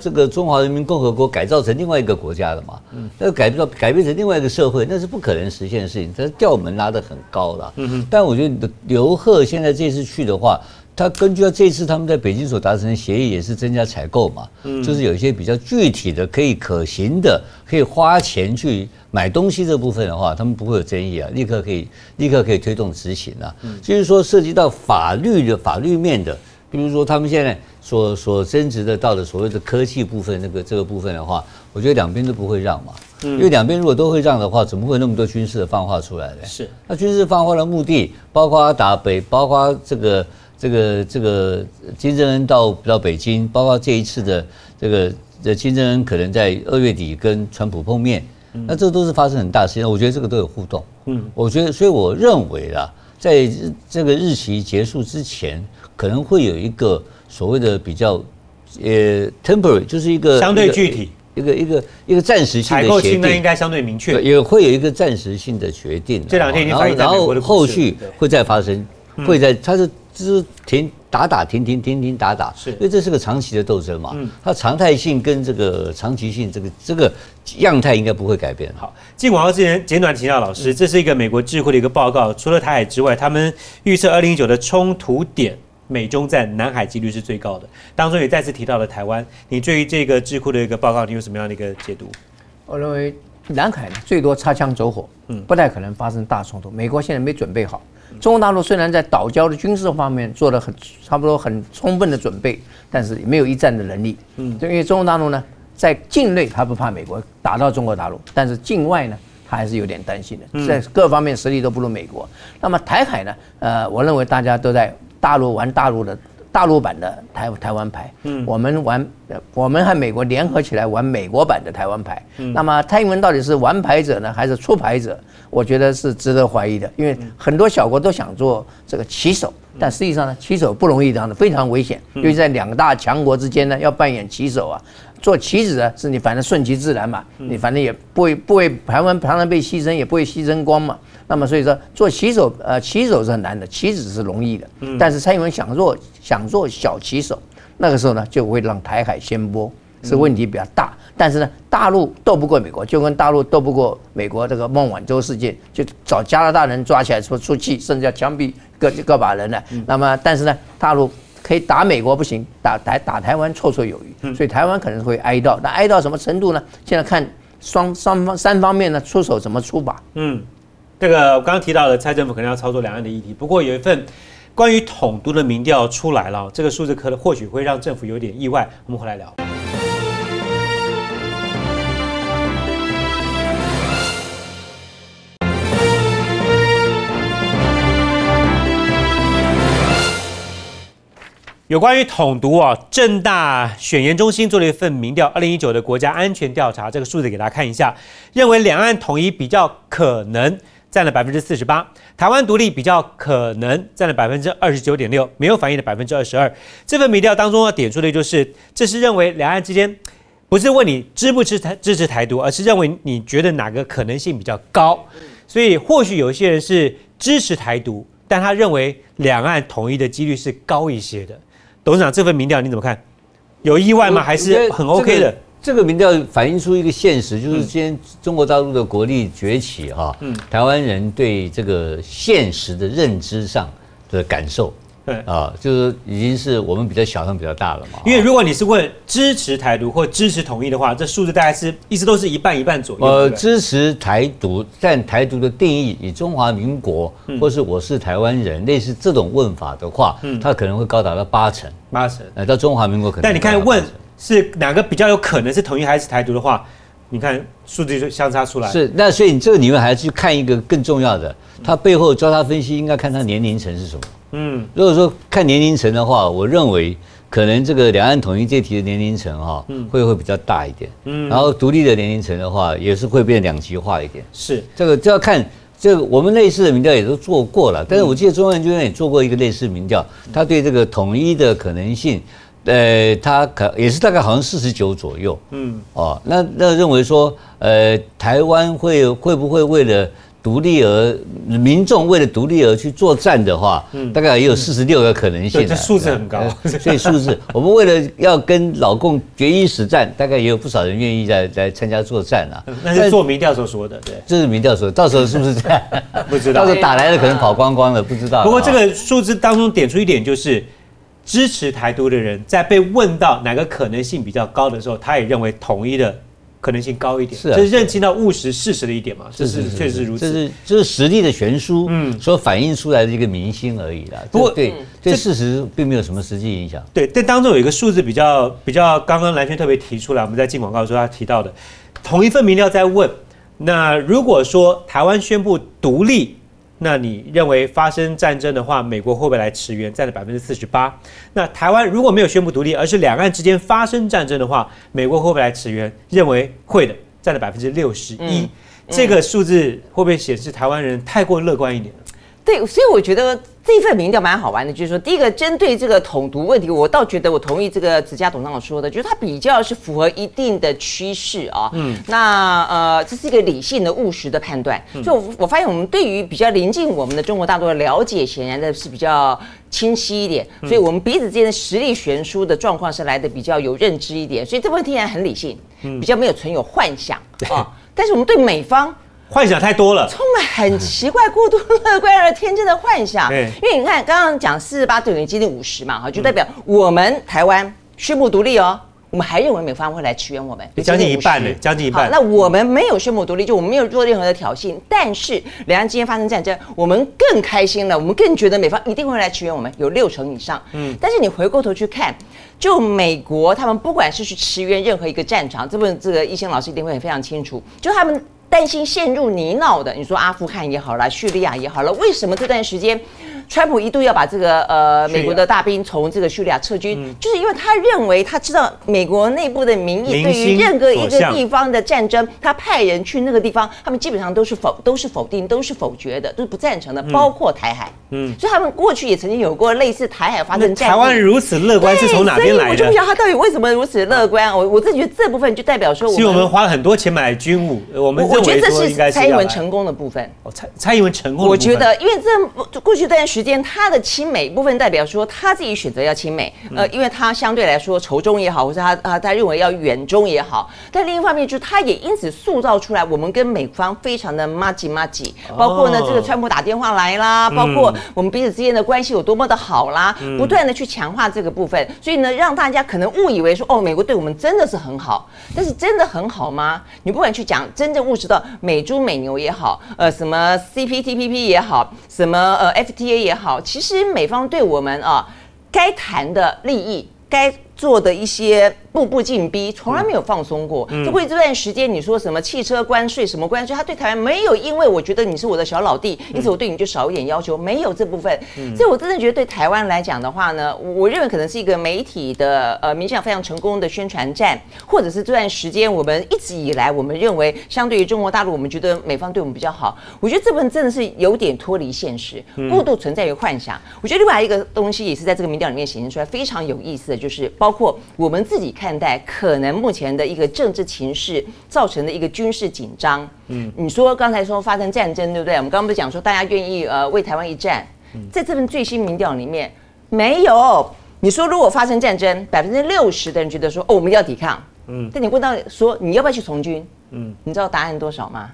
这个中华人民共和国改造成另外一个国家的嘛，那改变成另外一个社会，那是不可能实现的事情。他吊门拉得很高了，但我觉得刘鹤现在这次去的话，他根据这次他们在北京所达成的协议，也是增加采购嘛，就是有一些比较具体的、可以花钱去。 买东西这部分的话，他们不会有争议啊，立刻可以推动执行啊。就是说，涉及到法律面的，比如说他们现在所争执的到的所谓的科技部分，这个部分的话，我觉得两边都不会让嘛。因为两边如果都会让的话，怎么会有那么多军事的放话出来呢？是。那军事放话的目的，包括打北，包括这个金正恩到北京，包括这一次的金正恩可能在2月底跟川普碰面，那这都是发生很大的事情。我觉得这个都有互动。我觉得，所以我认为啦，在这个日期结束之前，可能会有一个所谓的比较temporary， 就是一个相对具体。一个暂时性的协定，采购清单应该相对明确，也会有一个暂时性的决定。这两天已经反映在美国的股市，然后后续会再发生，会在它是就是停打打，因为这是个长期的斗争嘛，它常态性跟这个长期性这个样态应该不会改变。好，进广告之前简短提到，老师，这是一个美国智库的一个报告，除了台海之外，他们预测2019的冲突点。美中在南海几率是最高的，当中也再次提到了台湾。你对于这个智库的一个报告，你有什么样的一个解读？我认为南海最多擦枪走火，不太可能发生大冲突。美国现在没准备好，中国大陆虽然在岛礁的军事方面做了差不多很充分的准备，但是没有一战的能力。因为中国大陆呢，在境内他不怕美国打到中国大陆，但是境外呢？他还是有点担心的，在各方面实力都不如美国。那么台海呢？我认为大家都在大陆玩大陆版的台湾牌，我们和美国联合起来玩美国版的台湾牌。那么蔡英文到底是玩牌者呢，还是出牌者？我觉得是值得怀疑的，因为很多小国都想做这个棋手，但实际上呢，棋手不容易当的，非常危险，因为在两大强国之间呢，要扮演棋手啊。做棋子呢，是你反正顺其自然嘛，你反正也不会常常被牺牲，也不会牺牲光嘛。那么所以说做棋手是很难的，棋子是容易的。但是蔡英文想做小棋手，那个时候呢就会让台海掀波，是问题比较大。但是呢，大陆斗不过美国，就跟大陆斗不过美国这个孟晚舟事件，就找加拿大人抓起来出气，甚至要枪毙个把人了。那么但是呢，大陆。可以打美国不行，打台湾绰绰有余，所以台湾可能会哀悼。那哀悼什么程度呢？现在看三方面呢出手怎么出吧。这个我刚刚提到了，蔡政府可能要操作两岸的议题。不过有一份关于统独的民调出来了，这个数字可能或许会让政府有点意外。我们回来聊。有关于统独啊，政大选研中心做了一份民调，2019的国家安全调查，这个数字给大家看一下，认为两岸统一比较可能占了 48%， 台湾独立比较可能占了 29.6%， 没有反应的 22%。 这份民调当中要点出的就是，这是认为两岸之间不是问你支持台独，而是认为你觉得哪个可能性比较高。所以或许有些人是支持台独，但他认为两岸统一的几率是高一些的。董事长，这份民调你怎么看？有意外吗？还是很 OK 的？这个民调反映出一个现实，就是今天中国大陆的国力崛起哈，台湾人对这个现实的认知上的感受，就是已经是我们比较小，他们比较大了嘛。因为如果你是问支持台独或支持统一的话，这数字大概是一直都是一半左右。支持台独，但台独的定义以中华民国或是我是台湾人类似这种问法的话，它可能会高达到八成。到中华民国可能。但你看问是哪个比较有可能是统一还是台独的话，你看数字就相差出来。是，那所以你这个里面还要去看一个更重要的，它背后交叉分析应该看它年龄层是什么。如果说看年龄层的话，我认为可能这个两岸统一这题的年龄层哈，会比较大一点。然后独立的年龄层的话，也是会变两极化一点。是，这个就要看我们类似的民调也都做过了，但是我记得中央研究院也做过一个类似民调，他对这个统一的可能性，他也是大概好像49左右。那认为说，台湾会不会为了独立而民众为了独立而去作战的话，大概也有46个可能性。这数字很高，所以数字，我们为了要跟老共决一死战，大概也有不少人愿意来参加作战啊。那是做民调所说的，对，这是民调说，到时候是不是这样？不知道，到时候打来的可能跑光光了，不知道。不过这个数字当中点出一点就是。支持台独的人在被问到哪个可能性比较高的时候，他也认为统一的可能性高一点。是啊，这是认清到务实事实的一点嘛，这是确实如此。这是实力的悬殊，所反映出来的一个明星而已啦。不过对这事实并没有什么实际影响。对，但当中有一个数字比较，刚刚蓝轩特别提出来，我们在进广告的时候他提到的，同一份民调在问，那如果说台湾宣布独立。那你认为发生战争的话，美国会不会来驰援？占了 48%。那台湾如果没有宣布独立，而是两岸之间发生战争的话，美国会不会来驰援？认为会的，占了 61%。这个数字会不会显示台湾人太过乐观一点？对，所以我觉得这份民调蛮好玩的，就是说，第一个针对这个统独问题，我倒觉得我同意这个子佳董事长说的，就是它比较是符合一定的趋势啊。那这是一个理性的、务实的判断。所以我发现我们对于比较临近我们的中国大陆的了解，显然的是比较清晰一点，所以我们彼此之间的实力悬殊的状况是来的比较有认知一点，所以这问题很理性，比较没有存有幻想啊。但是我们对美方。幻想太多了，充满很奇怪、过度乐观而天真的幻想。因为你看，刚刚讲48%接近50%嘛，哈，就代表我们台湾宣布独立哦，我们还认为美方会来驰援我们，将近一半呢，将近一半。那我们没有宣布独立，就我们没有做任何的挑衅，但是两岸之间发生战争，我们更开心了，我们更觉得美方一定会来驰援我们，有60%以上。但是你回过头去看。就美国，他们不管是去驰援任何一个战场，这个一心老师一定会非常清楚。就他们担心陷入泥淖的，你说阿富汗也好啦，叙利亚也好了，为什么这段时间，川普一度要把这个美国的大兵从这个叙利亚撤军，就是因为他认为他知道美国内部的民意对于任何一个地方的战争，他派人去那个地方，他们基本上都是否定、都是否决的，都是不赞成的，包括台海。所以他们过去也曾经有过类似台海发生战争。台湾如此乐观是从哪边？我就不晓得他到底为什么如此乐观，我自己觉得这部分就代表说，所以我们花了很多钱买军武，我觉得这是蔡英文成功的部分。蔡英文成功的部分，我觉得，因为这过去一段时间他的亲美部分代表说他自己选择要亲美，因为他相对来说仇中也好，或是他认为要远中也好，但另一方面就是他也因此塑造出来我们跟美方非常的麻吉，包括呢这个川普打电话来啦，包括我们彼此之间的关系有多么的好啦，不断的去强化这个部分，所以呢。让大家可能误以为说，哦，美国对我们真的是很好，但是真的很好吗？你不管去讲，真正务实到美猪美牛也好，什么 CPTPP 也好，什么FTA 也好，其实美方对我们啊，该谈的利益，该做的一些步步进逼，从来没有放松过。就过去这段时间，你说什么汽车关税什么关税，他对台湾没有，因为我觉得你是我的小老弟，因此我对你就少一点要求，没有这部分。所以我真的觉得对台湾来讲的话呢，我认为可能是一个媒体的民进党非常成功的宣传战，或者是这段时间我们一直以来我们认为相对于中国大陆，我们觉得美方对我们比较好。我觉得这部分真的是有点脱离现实，过度存在于幻想。我觉得另外一个东西也是在这个民调里面显现出来非常有意思的，就是包括我们自己。看待可能目前的一个政治情势造成的一个军事紧张，你说刚才说发生战争，对不对？我们刚刚不是讲说大家愿意为台湾一战，在这份最新民调里面没有。你说如果发生战争，60%的人觉得说哦我们要抵抗，但你问到说你要不要去从军，你知道答案多少吗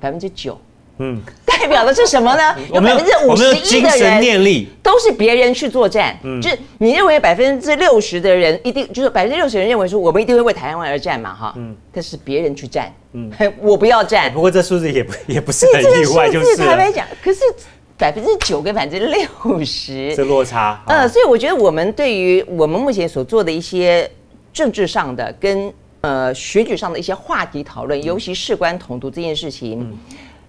？9%。代表的是什么呢？有51%的人都是别人去作战，就是你认为60%的人一定就是60%人认为说我们一定会为台湾而战嘛，哈，但是别人去战，我不要战。不过这数字也不是很意外，就是坦白讲，可是。9%跟60%，这落差。所以我觉得我们对于我们目前所做的一些政治上的跟选举上的一些话题讨论，尤其事关统独这件事情。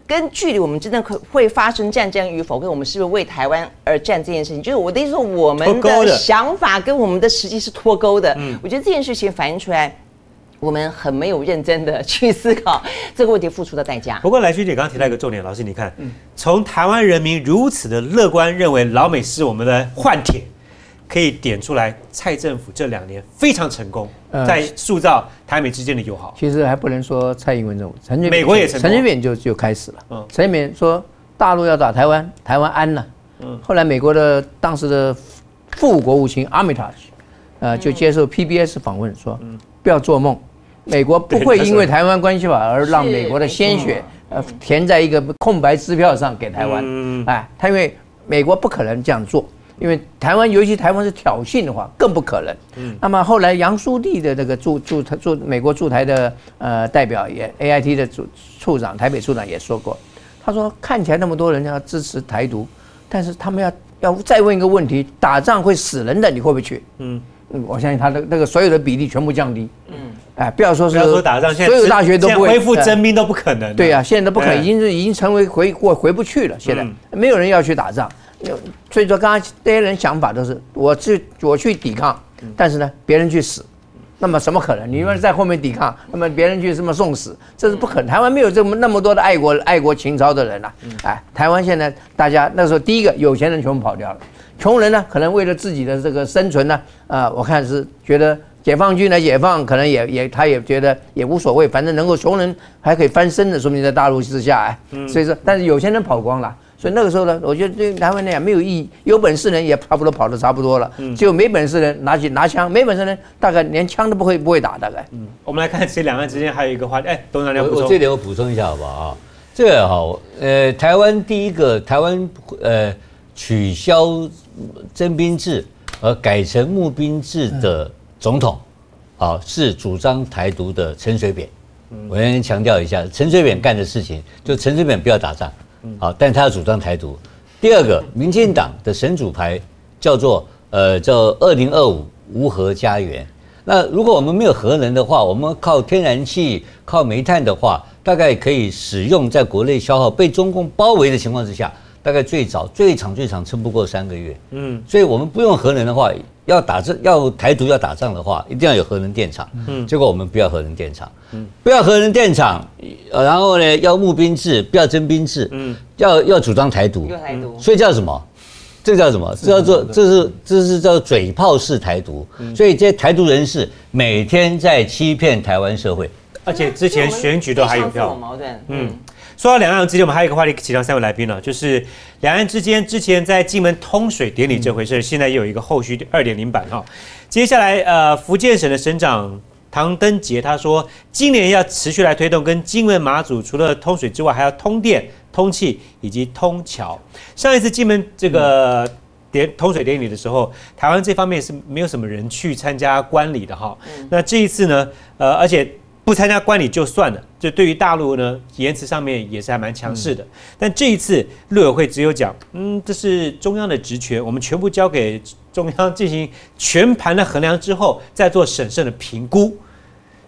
跟距离我们真的会发生战争与否，跟我们是不是为台湾而战这件事情，就是我的意思说，我们的想法跟我们的实际是脱钩的。我觉得这件事情反映出来，我们很没有认真的去思考这个问题付出的代价。不过蓝萱姐刚刚提到一个重点，老师你看，从台湾人民如此的乐观，认为老美是我们的换铁，可以点出来蔡政府这2年非常成功，在塑造台美之间的友好。其实还不能说蔡英文政府，美国也成功，陈水扁就开始了。陈水扁说大陆要打台湾，台湾安了。后来美国的当时的副国务卿Armitage，就接受 PBS 访问说，不要做梦，美国不会因为台湾关系法而让美国的鲜血填在一个空白支票上给台湾。哎，他因为美国不可能这样做。因为台湾，尤其台湾是挑衅的话，更不可能。那么后来杨苏弟的那个驻美国驻台的代表也 AIT 的处长台北处长也说过，他说看起来那么多人要支持台独，但是他们要再问一个问题：打仗会死人的，你会不会去？我相信他的那个所有的比例全部降低。哎，不要说是打仗，所有大学都不会恢复征兵都不可能。对啊，现在都不可能，已经成为回不去了。现在没有人要去打仗。所以说，刚刚这些人想法都是我去抵抗，但是呢，别人去死，那么什么可能？你们在后面抵抗，那么别人去什么送死，这是不可能。台湾没有那么多的爱国情操的人呐、啊。哎，台湾现在大家那时候第一个有钱人全部跑掉了，穷人呢可能为了自己的这个生存呢，我看是觉得解放军呢解放，可能他也觉得也无所谓，反正能够穷人还可以翻身的，说明在大陆之下哎。所以说，但是有钱人跑光了。所以那个时候呢，我觉得对台湾来讲没有意义。有本事人也差不多跑得差不多了，只有没本事人拿枪，没本事人大概连枪都不会打大概。我们来看，其实两岸之间还有一个话题，哎，董事长要补充。我这点我补充一下好不好啊？这个哈，台湾第一个，台湾取消征兵制而改成募兵制的总统，啊，是主张台独的陈水扁。我先强调一下，陈水扁干的事情，就陈水扁不要打仗。好，但他要主张台独。第二个，民进党的神主牌叫做叫2025无核家园。那如果我们没有核能的话，我们靠天然气、靠煤炭的话，大概可以使用在国内消耗。被中共包围的情况之下，大概最长撑不过3个月。所以我们不用核能的话，要台独要打仗的话，一定要有核能电厂。结果我们不要核能电厂，不要核能电厂，然后呢，要募兵制，不要征兵制，要主张台独，所以叫什么？这叫什么？这是叫嘴炮式台独。所以这些台独人士每天在欺骗台湾社会，而且之前选举都还有票。说到两岸之间，我们还有一个话题，请到3位来宾了，就是两岸之间之前在金门通水典礼这回事，现在也有一个后续 2.0 版哈。接下来，福建省的省长唐登杰他说，今年要持续来推动跟金门马祖除了通水之外，还要通电、通气以及通桥。上一次金门这个通水典礼的时候，台湾这方面是没有什么人去参加观礼的哈。那这一次呢，而且不参加观礼就算了，就对于大陆呢，言辞上面也是还蛮强势的。但这一次陆委会只有讲，这是中央的职权，我们全部交给中央进行全盘的衡量之后，再做审慎的评估。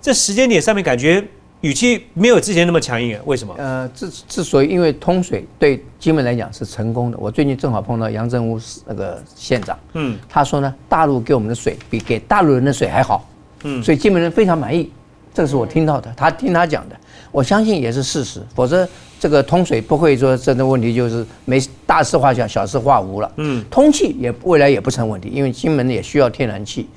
这时间点上面感觉语气没有之前那么强硬，为什么？之所以因为通水对金门来讲是成功的，我最近正好碰到杨振武那个县长，他说呢，大陆给我们的水比给大陆人的水还好，所以金门人非常满意。这是我听到的，他讲的，我相信也是事实，否则这个通水不会说真的问题就是没大事化小，小事化无了。通气也未来也不成问题，因为金门也需要天然气。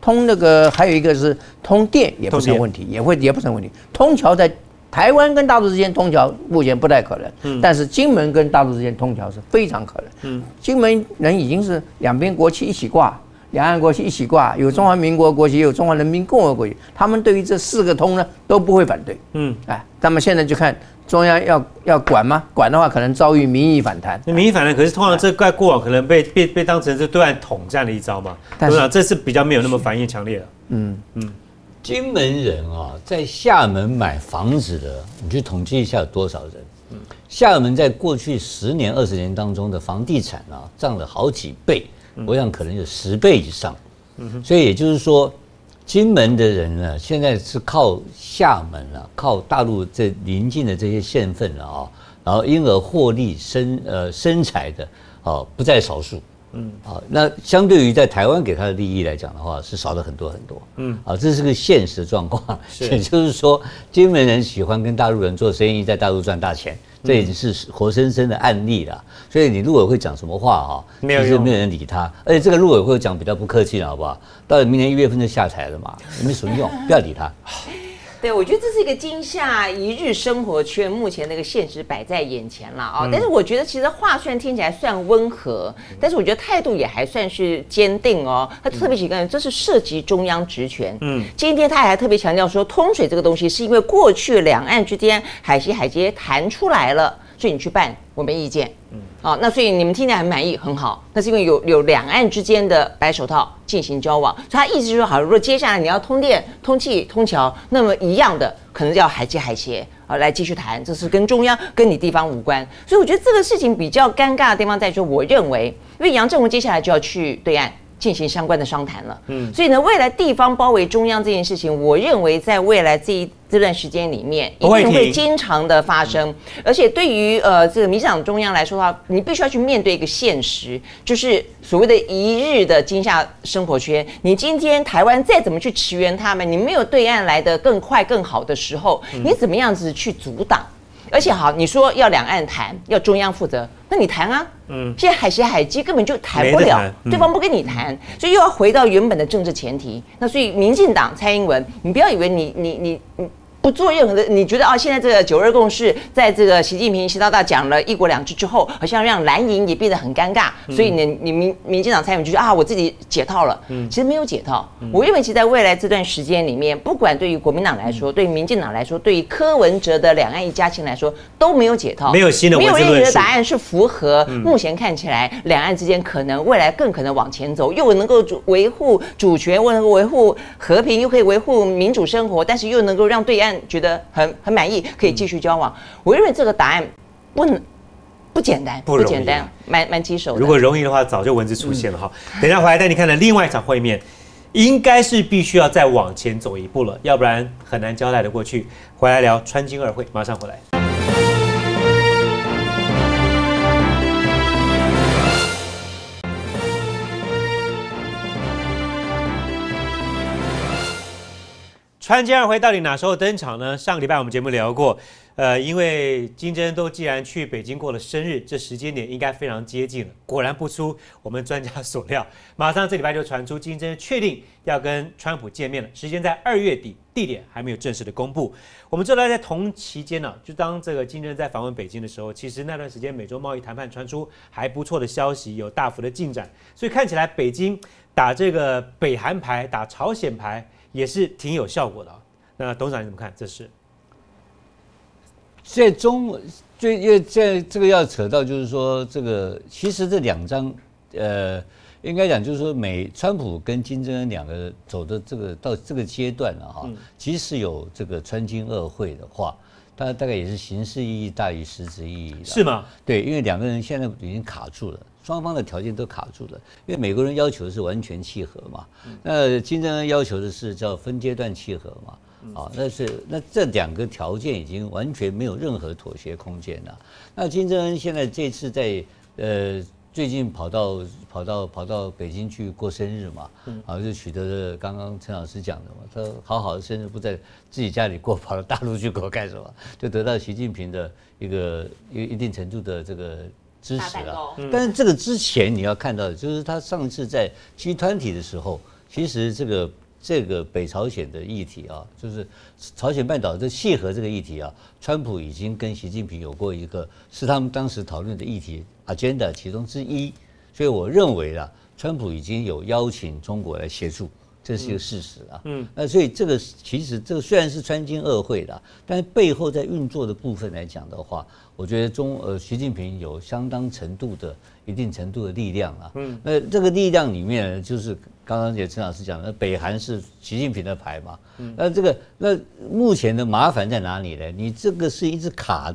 通那个还有一个是通电也不成问题，也不成问题。通桥在台湾跟大陆之间通桥目前不太可能，但是金门跟大陆之间通桥是非常可能。金门人已经是两边国旗一起挂。两岸国旗一起挂，有中华民国国旗，也有中华人民共和国国旗。他们对于这4个通呢都不会反对。那么现在就看中央要管吗？管的话，可能遭遇民意反弹。民意反弹，可是通常这在过往可能被当成是对岸统战的一招嘛。但是这次比较没有那么反应强烈了。金门人啊，在厦门买房子的，你去统计一下有多少人？厦门在过去10年、20年当中的房地产啊，涨了好几倍。我想可能有10倍以上，所以也就是说，金门的人呢，现在是靠厦门啊，靠大陆这邻近的这些县份了啊，然后因而获利生财的啊不在少数，那相对于在台湾给他的利益来讲的话，是少了很多很多，这是个现实状况，也就是说，金门人喜欢跟大陆人做生意，在大陆赚大钱。这已经是活生生的案例了，所以你陆委会讲什么话啊，没有人理他。而且这个陆委会讲比较不客气了，好不好？到明年1月份就下台了嘛，也没什么用，不要理他。对，我觉得这是一个今夏一日生活圈目前那个现实摆在眼前了啊。但是我觉得其实话虽然听起来算温和，但是我觉得态度也还算是坚定哦。他特别几个人，这是涉及中央职权。今天他还特别强调说，通水这个东西是因为过去两岸之间海西海街谈出来了。所以你去办，我没意见。嗯，好、啊，那所以你们听起来很满意，很好。那是因为有两岸之间的白手套进行交往，所以他意思就是好，如果接下来你要通电、通气、通桥，那么一样的可能要海基海协啊来继续谈，这是跟中央跟你地方无关。所以我觉得这个事情比较尴尬的地方在于，我认为，因为杨振宏接下来就要去对岸。进行相关的商谈了，嗯，所以呢，未来地方包围中央这件事情，我认为在未来这段时间里面，一定会经常的发生。而且对于这个民进党中央来说的话，你必须要去面对一个现实，就是所谓的一日的惊吓生活圈。你今天台湾再怎么去驰援他们，你没有对岸来的更快更好的时候，你怎么样子去阻挡？而且好，你说要两岸谈，要中央负责，那你谈啊。嗯，现在海协海基根本就谈不了，对方不跟你谈，所以又要回到原本的政治前提。那所以，民进党蔡英文，你不要以为你不做任何的，你觉得啊，现在这个九二共识，在这个习近平、习大大讲了一国两制之后，好像让蓝营也变得很尴尬，所以民进党蔡英文就说啊，我自己解套了。嗯，其实没有解套。我认为，其实在未来这段时间里面，不管对于国民党来说，对于民进党来说，对于柯文哲的两岸一家亲来说，都没有解套，没有新的文字论述，没有任何的答案是符合目前看起来两岸之间可能未来更可能往前走，又能够维护主权，又能够维护和平，又可以维护民主生活，但是又能够让对岸觉得很满意，可以继续交往。我认为这个答案不简单，不简单，蛮棘手的。如果容易的话，早就文字出现了哈。等一下回来带你看的另外一场会面，应该是必须要再往前走一步了，要不然很难交代的过去。回来聊川金二会，马上回来。川金二会到底哪时候登场呢？上个礼拜我们节目聊过，因为金正恩都既然去北京过了生日，这时间点应该非常接近了。果然不出我们专家所料，马上这礼拜就传出金正恩确定要跟川普见面了，时间在2月底，地点还没有正式的公布。我们知道在同期间呢、就当这个金正恩在访问北京的时候，其实那段时间美洲贸易谈判传出还不错的消息，有大幅的进展，所以看起来北京打这个北韩牌、打朝鲜牌，也是挺有效果的、那董事长你怎么看？这是在中，因为在这个要扯到，就是说这个其实这两张，应该讲就是说川普跟金正恩两个走的这个到这个阶段了哈，即使有这个川金二会的话，它大概也是形式意义大于实质意义的，是吗？对，因为两个人现在已经卡住了。双方的条件都卡住了，因为美国人要求的是完全契合嘛，那金正恩要求的是叫分阶段契合嘛，啊，那这两个条件已经完全没有任何妥协空间了。那金正恩现在这次在最近跑到北京去过生日嘛，啊，就取得了刚刚陈老师讲的嘛，他好好的生日不在自己家里过，跑到大陆去过干什么？就得到习近平的一定程度的这个支持了，但是这个之前你要看到的就是他上次在G20的时候，其实这个北朝鲜的议题啊，就是朝鲜半岛的契合这个议题啊，川普已经跟习近平有过一个是他们当时讨论的议题 agenda 其中之一，所以我认为啦，川普已经有邀请中国来协助。这是一个事实啊，那所以其实这个虽然是川金二会的，但是背后在运作的部分来讲的话，我觉得习近平有一定程度的力量啊，那这个力量里面呢，就是刚刚也陈老师讲的，北韩是习近平的牌嘛，那目前的麻烦在哪里呢？你这个是一直卡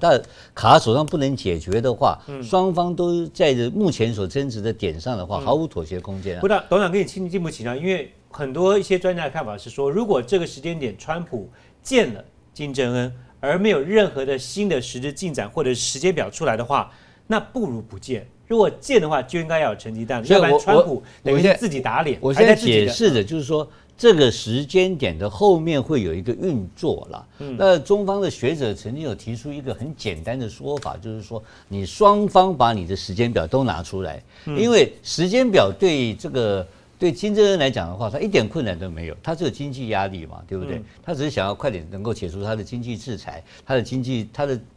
手上不能解决的话，双方都在目前所争执的点上的话，毫无妥协空间啊。不知道董事长跟你进不请教，因为很多一些专家的看法是说，如果这个时间点川普见了金正恩，而没有任何的新的实质进展或者时间表出来的话，那不如不见。如果见的话，就应该要有成绩单，要不然川普等于是自己打脸。我现在解释的就是说，这个时间点的后面会有一个运作啦。那中方的学者曾经有提出一个很简单的说法，就是说你双方把你的时间表都拿出来，因为时间表对这个。对金正恩来讲的话，他一点困难都没有，他只有经济压力嘛，对不对？他只是想要快点能够解除他的经济制裁，他的经济，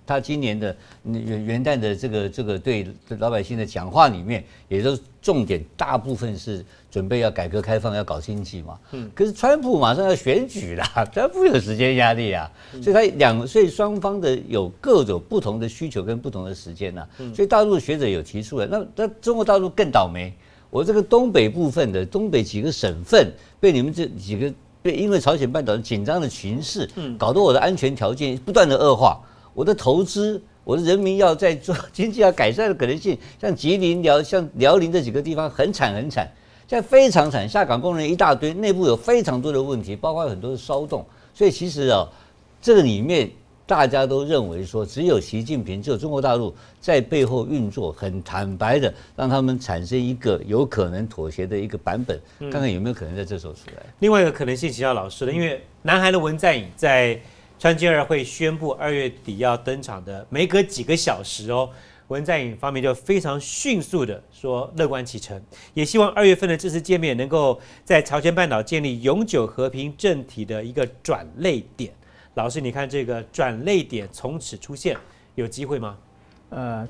他今年的元旦的这个对老百姓的讲话里面，也就是重点大部分是准备要改革开放，要搞经济嘛。可是川普马上要选举啦，川普有时间压力啊，所以双方的有各种不同的需求跟不同的时间呐。所以大陆学者有提出来，那中国大陆更倒霉。 我这个东北部分的东北几个省份被你们这几个因为朝鲜半岛的紧张的情势，搞得我的安全条件不断的恶化，我的投资，我的人民要在做经济要改善的可能性，像吉林、辽宁这几个地方很惨，现在非常惨，下岗工人一大堆，内部有非常多的问题，包括很多的骚动，所以其实啊，这个里面。 大家都认为说，只有习近平，只有中国大陆在背后运作，很坦白的让他们产生一个有可能妥协的一个版本，看看有没有可能在这时候出来。另外一个可能性，请教老师了，因为南韩的文在寅在川金二会宣布2月底要登场的，没隔几个小时哦，文在寅方面就非常迅速的说乐观其成，也希望2月份的这次见面能够在朝鲜半岛建立永久和平政体的一个转捩点。 老师，你看这个转捩点从此出现，有机会吗？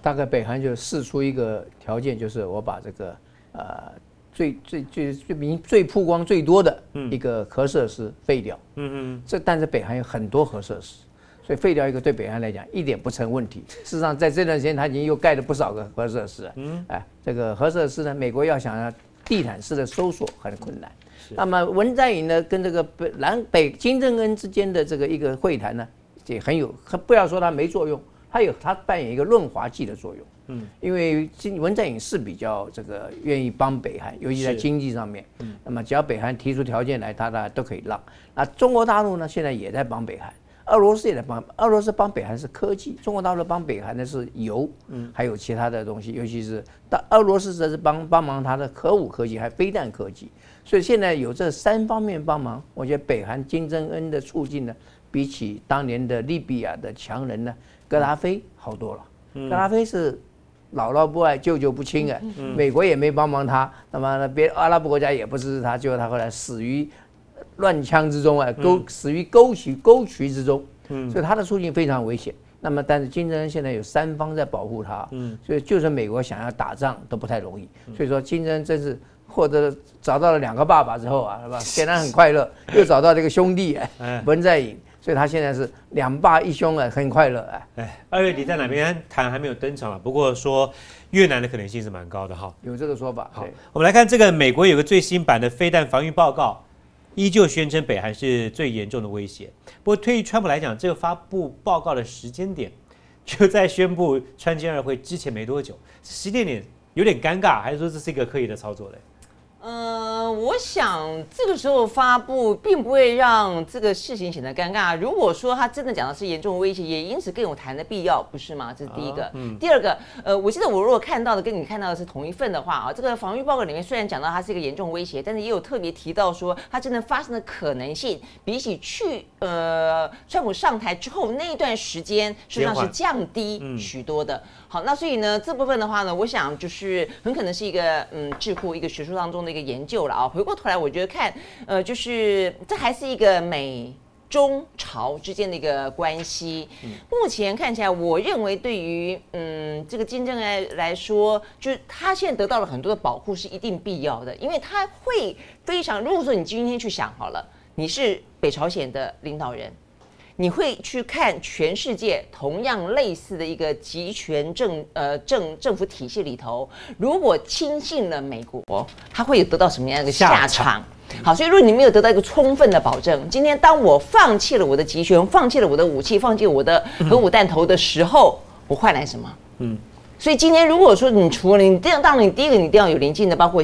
大概北韩就释出一个条件，就是我把这个最曝光最多的一个核设施废掉。但是北韩有很多核设施，所以废掉一个对北韩来讲一点不成问题。事实上，在这段时间，他已经又盖了不少个核设施。这个核设施呢，美国要想要地毯式的搜索很困难。 那么文在寅呢，跟这个金正恩之间的这个一个会谈呢，也很有，不要说他没作用，他扮演一个润滑剂的作用。因为文在寅是比较这个愿意帮北韩，尤其在经济上面。那么只要北韩提出条件来，他都可以让。那中国大陆呢，现在也在帮北韩，俄罗斯也在帮，俄罗斯帮北韩是科技，中国大陆帮北韩的是油，还有其他的东西，尤其是俄罗斯则是帮忙他的核武科技，还有飞弹科技。 所以现在有这3方面帮忙，我觉得北韩金正恩的促进呢，比起当年的利比亚的强人呢，格达菲好多了。格达菲是姥姥不爱舅舅不亲啊，美国也没帮忙他，那么别阿拉伯国家也不支持他，结果他后来死于乱枪之中啊，死于沟渠之中。所以他的促进非常危险。那么但是金正恩现在有3方在保护他，所以就算美国想要打仗都不太容易。所以说金正恩真是。 获得找到了2个爸爸之后啊，是吧？显然很快乐，又找到这个兄弟文在寅，所以他现在是2爸1兄啊，很快乐2月底在哪边谈还没有登场啊，不过说越南的可能性是蛮高的哈，有这个说法。好，我们来看这个美国有个最新版的飞弹防御报告，依旧宣称北韩是最严重的威胁。不过对于川普来讲，这个发布报告的时间点就在宣布川金二会之前没多久，时间点有点尴尬，还是说这是一个刻意的操作嘞？ 我想这个时候发布并不会让这个事情显得尴尬。如果说他真的讲的是严重威胁，也因此更有谈的必要，不是吗？这是第一个。第二个，我记得我如果看到的跟你看到的是同一份的话啊，这个防御报告里面虽然讲到它是一个严重威胁，但是也有特别提到说它真的发生的可能性，比起川普上台之后那一段时间，实际上是降低许多的。好，那所以呢这部分的话呢，我想就是很可能是一个智库一个学术当中的。 一个研究了啊，回过头来，我觉得看，就是这还是一个美中朝之间的一个关系。目前看起来，我认为对于这个金正恩来说，就是他现在得到了很多的保护是一定必要的，因为他会非常，如果说你今天去想好了，你是北朝鲜的领导人。 你会去看全世界同样类似的一个集权政府体系里头，如果轻信了美国，他会有得到什么样的一个下场？好，所以如果你没有得到一个充分的保证，今天当我放弃了我的集权，放弃了我的武器，放弃我的核武弹头的时候，我换来什么？所以今天如果说你除了你这样，当然你第一个你一定要有邻近的，包括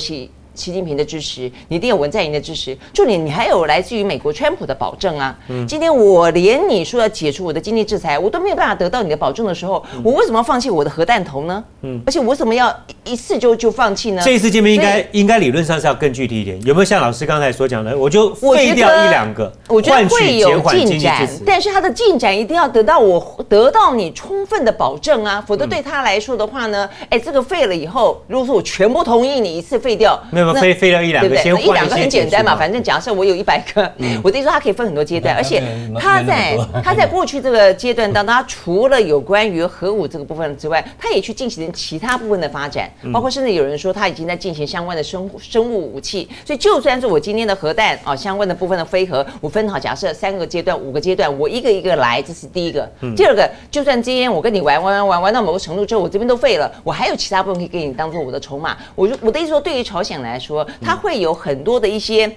习近平的支持，你一定有文在寅的支持，重点你还有来自于美国川普的保证啊。今天我连你说要解除我的经济制裁，我都没有办法得到你的保证的时候，我为什么要放弃我的核弹头呢？而且我为什么要一次就放弃呢？这一次见面应该理论上是要更具体一点，有没有像老师刚才所讲的，我就废掉1、2个，我觉得会有进展，但是它的进展一定要得到你充分的保证啊，否则对他来说的话呢，这个废了以后，如果说我全部同意你一次废掉。那么飞了一两个，先换一些。一两个很简单嘛，反正假设我有100个，我的意思说它可以分很多阶段，而且它在过去这个阶段当中，它除了有关于核武这个部分之外，它也去进行其他部分的发展，包括甚至有人说它已经在进行相关的生物武器。所以就算是我今天的核弹啊，相关的部分的飞核，我分好假设3个阶段、5个阶段，我一个一个来，这是第一个。第二个，就算今天我跟你玩到某个程度之后，我这边都废了，我还有其他部分可以给你当做我的筹码。我的意思说，对于朝鲜来说，它会有很多的一些。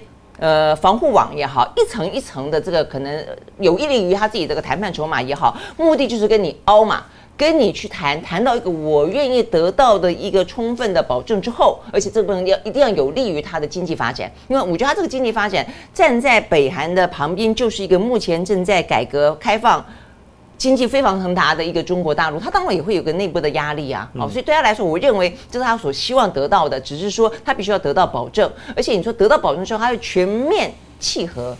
防护网也好，一层一层的，这个可能有益于他自己这个谈判筹码也好，目的就是跟你凹嘛，跟你去谈到一个我愿意得到的一个充分的保证之后，而且这部分一定要有利于他的经济发展，因为我觉得他这个经济发展站在北韩的旁边，就是一个目前正在改革开放。经济非常庞大的一个中国大陆，它当然也会有个内部的压力啊，所以对他来说，我认为这是他所希望得到的，只是说他必须要得到保证，而且你说得到保证之后，他会全面契合，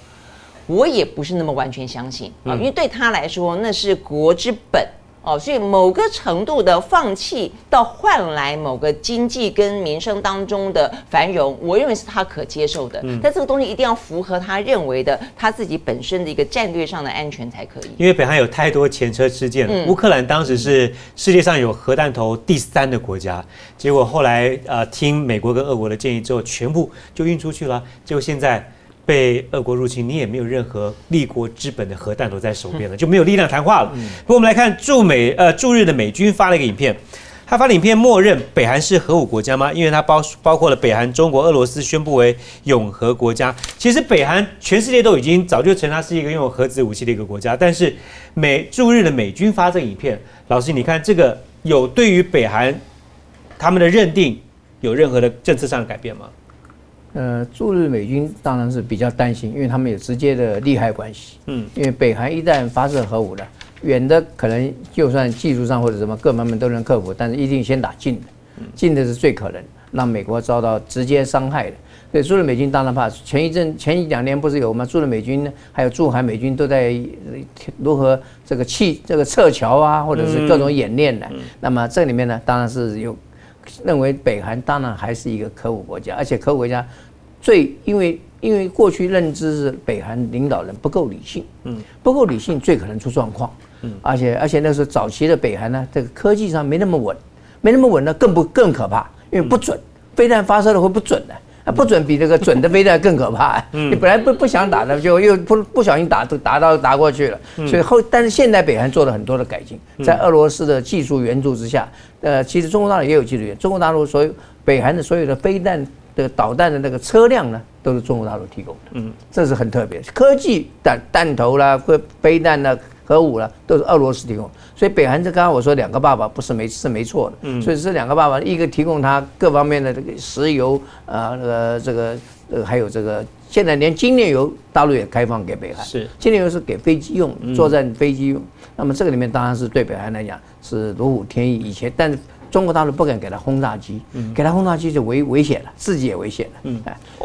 我也不是那么完全相信啊，因为对他来说那是国之本。哦，所以某个程度的放弃，到换来某个经济跟民生当中的繁荣，我认为是他可接受的。但这个东西一定要符合他认为的他自己本身的一个战略上的安全才可以。因为北韩有太多前车之鉴了，乌克兰当时是世界上有核弹头第3的国家，结果后来听美国跟俄国的建议之后，全部就运出去了，结果现在。被俄国入侵，你也没有任何立国之本的核弹头在手边了，就没有力量谈话了。不过我们来看驻日的美军发了一个影片，他发的影片默认北韩是核武国家吗？因为它包括了北韩、中国、俄罗斯宣布为永核国家。其实北韩全世界都已经早就承认它是一个拥有核子武器的一个国家，但是驻日的美军发这个影片，老师你看这个有对于北韩他们的认定有任何的政策上的改变吗？驻日美军当然是比较担心，因为他们有直接的利害关系。因为北韩一旦发射核武了，远的可能就算技术上或者什么各方面都能克服，但是一定先打近的，近的是最可能让美国遭到直接伤害的。所以驻日美军当然怕。前一两年不是有吗？驻日美军呢，还有驻韩美军都在如何这个撤侨啊，或者是各种演练的。那么这里面呢，当然是有认为北韩当然还是一个核武国家，而且核武国家。因为过去认知是北韩领导人不够理性，不够理性最可能出状况，而且那时候早期的北韩呢，这个科技上没那么稳，呢更可怕，因为不准，飞弹发射了会不准的，不准比这个准的飞弹更可怕，你本来不想打的，就又不小心打过去了，所以但是现在北韩做了很多的改进，在俄罗斯的技术援助之下，其实中国大陆也有技术援助，中国大陆北韩的所有的飞弹。这个导弹的那个车辆呢，都是中国大陆提供的，这是很特别。科技弹头啦、飞弹啦、核武啦，都是俄罗斯提供。所以北韩这刚刚我说两个爸爸不是没错的，所以这两个爸爸，一个提供他各方面的这个石油还有这个现在连精炼油大陆也开放给北韩，是精炼油是给飞机用，作战飞机用。那么这个里面当然是对北韩来讲是如虎添翼，以前但是。中国大陆不敢给他轰炸机，给他轰炸机就危险了，自己也危险了。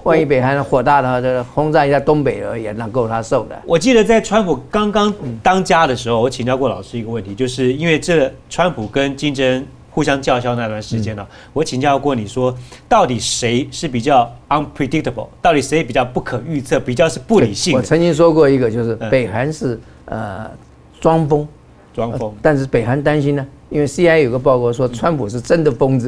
万一北韩火大了，轰炸一下东北也能够他受的。我记得在川普刚刚当家的时候，我请教过老师一个问题，就是因为这川普跟金正恩互相叫嚣那段时间呢，我请教过你说，到底谁是比较 unpredictable， 到底谁比较不可预测，比较是不理性的？我曾经说过一个，就是北韩是装疯，但是北韩担心呢。因为 CIA 有个报告说，川普是真的疯子。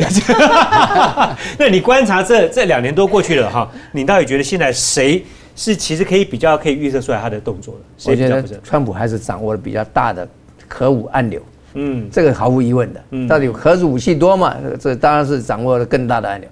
那你观察这2年多过去了哈，你到底觉得现在谁是其实可以预测出来他的动作的？我觉得川普还是掌握了比较大的核武按钮，这个毫无疑问的。到底有核子武器多嘛？这当然是掌握了更大的按钮，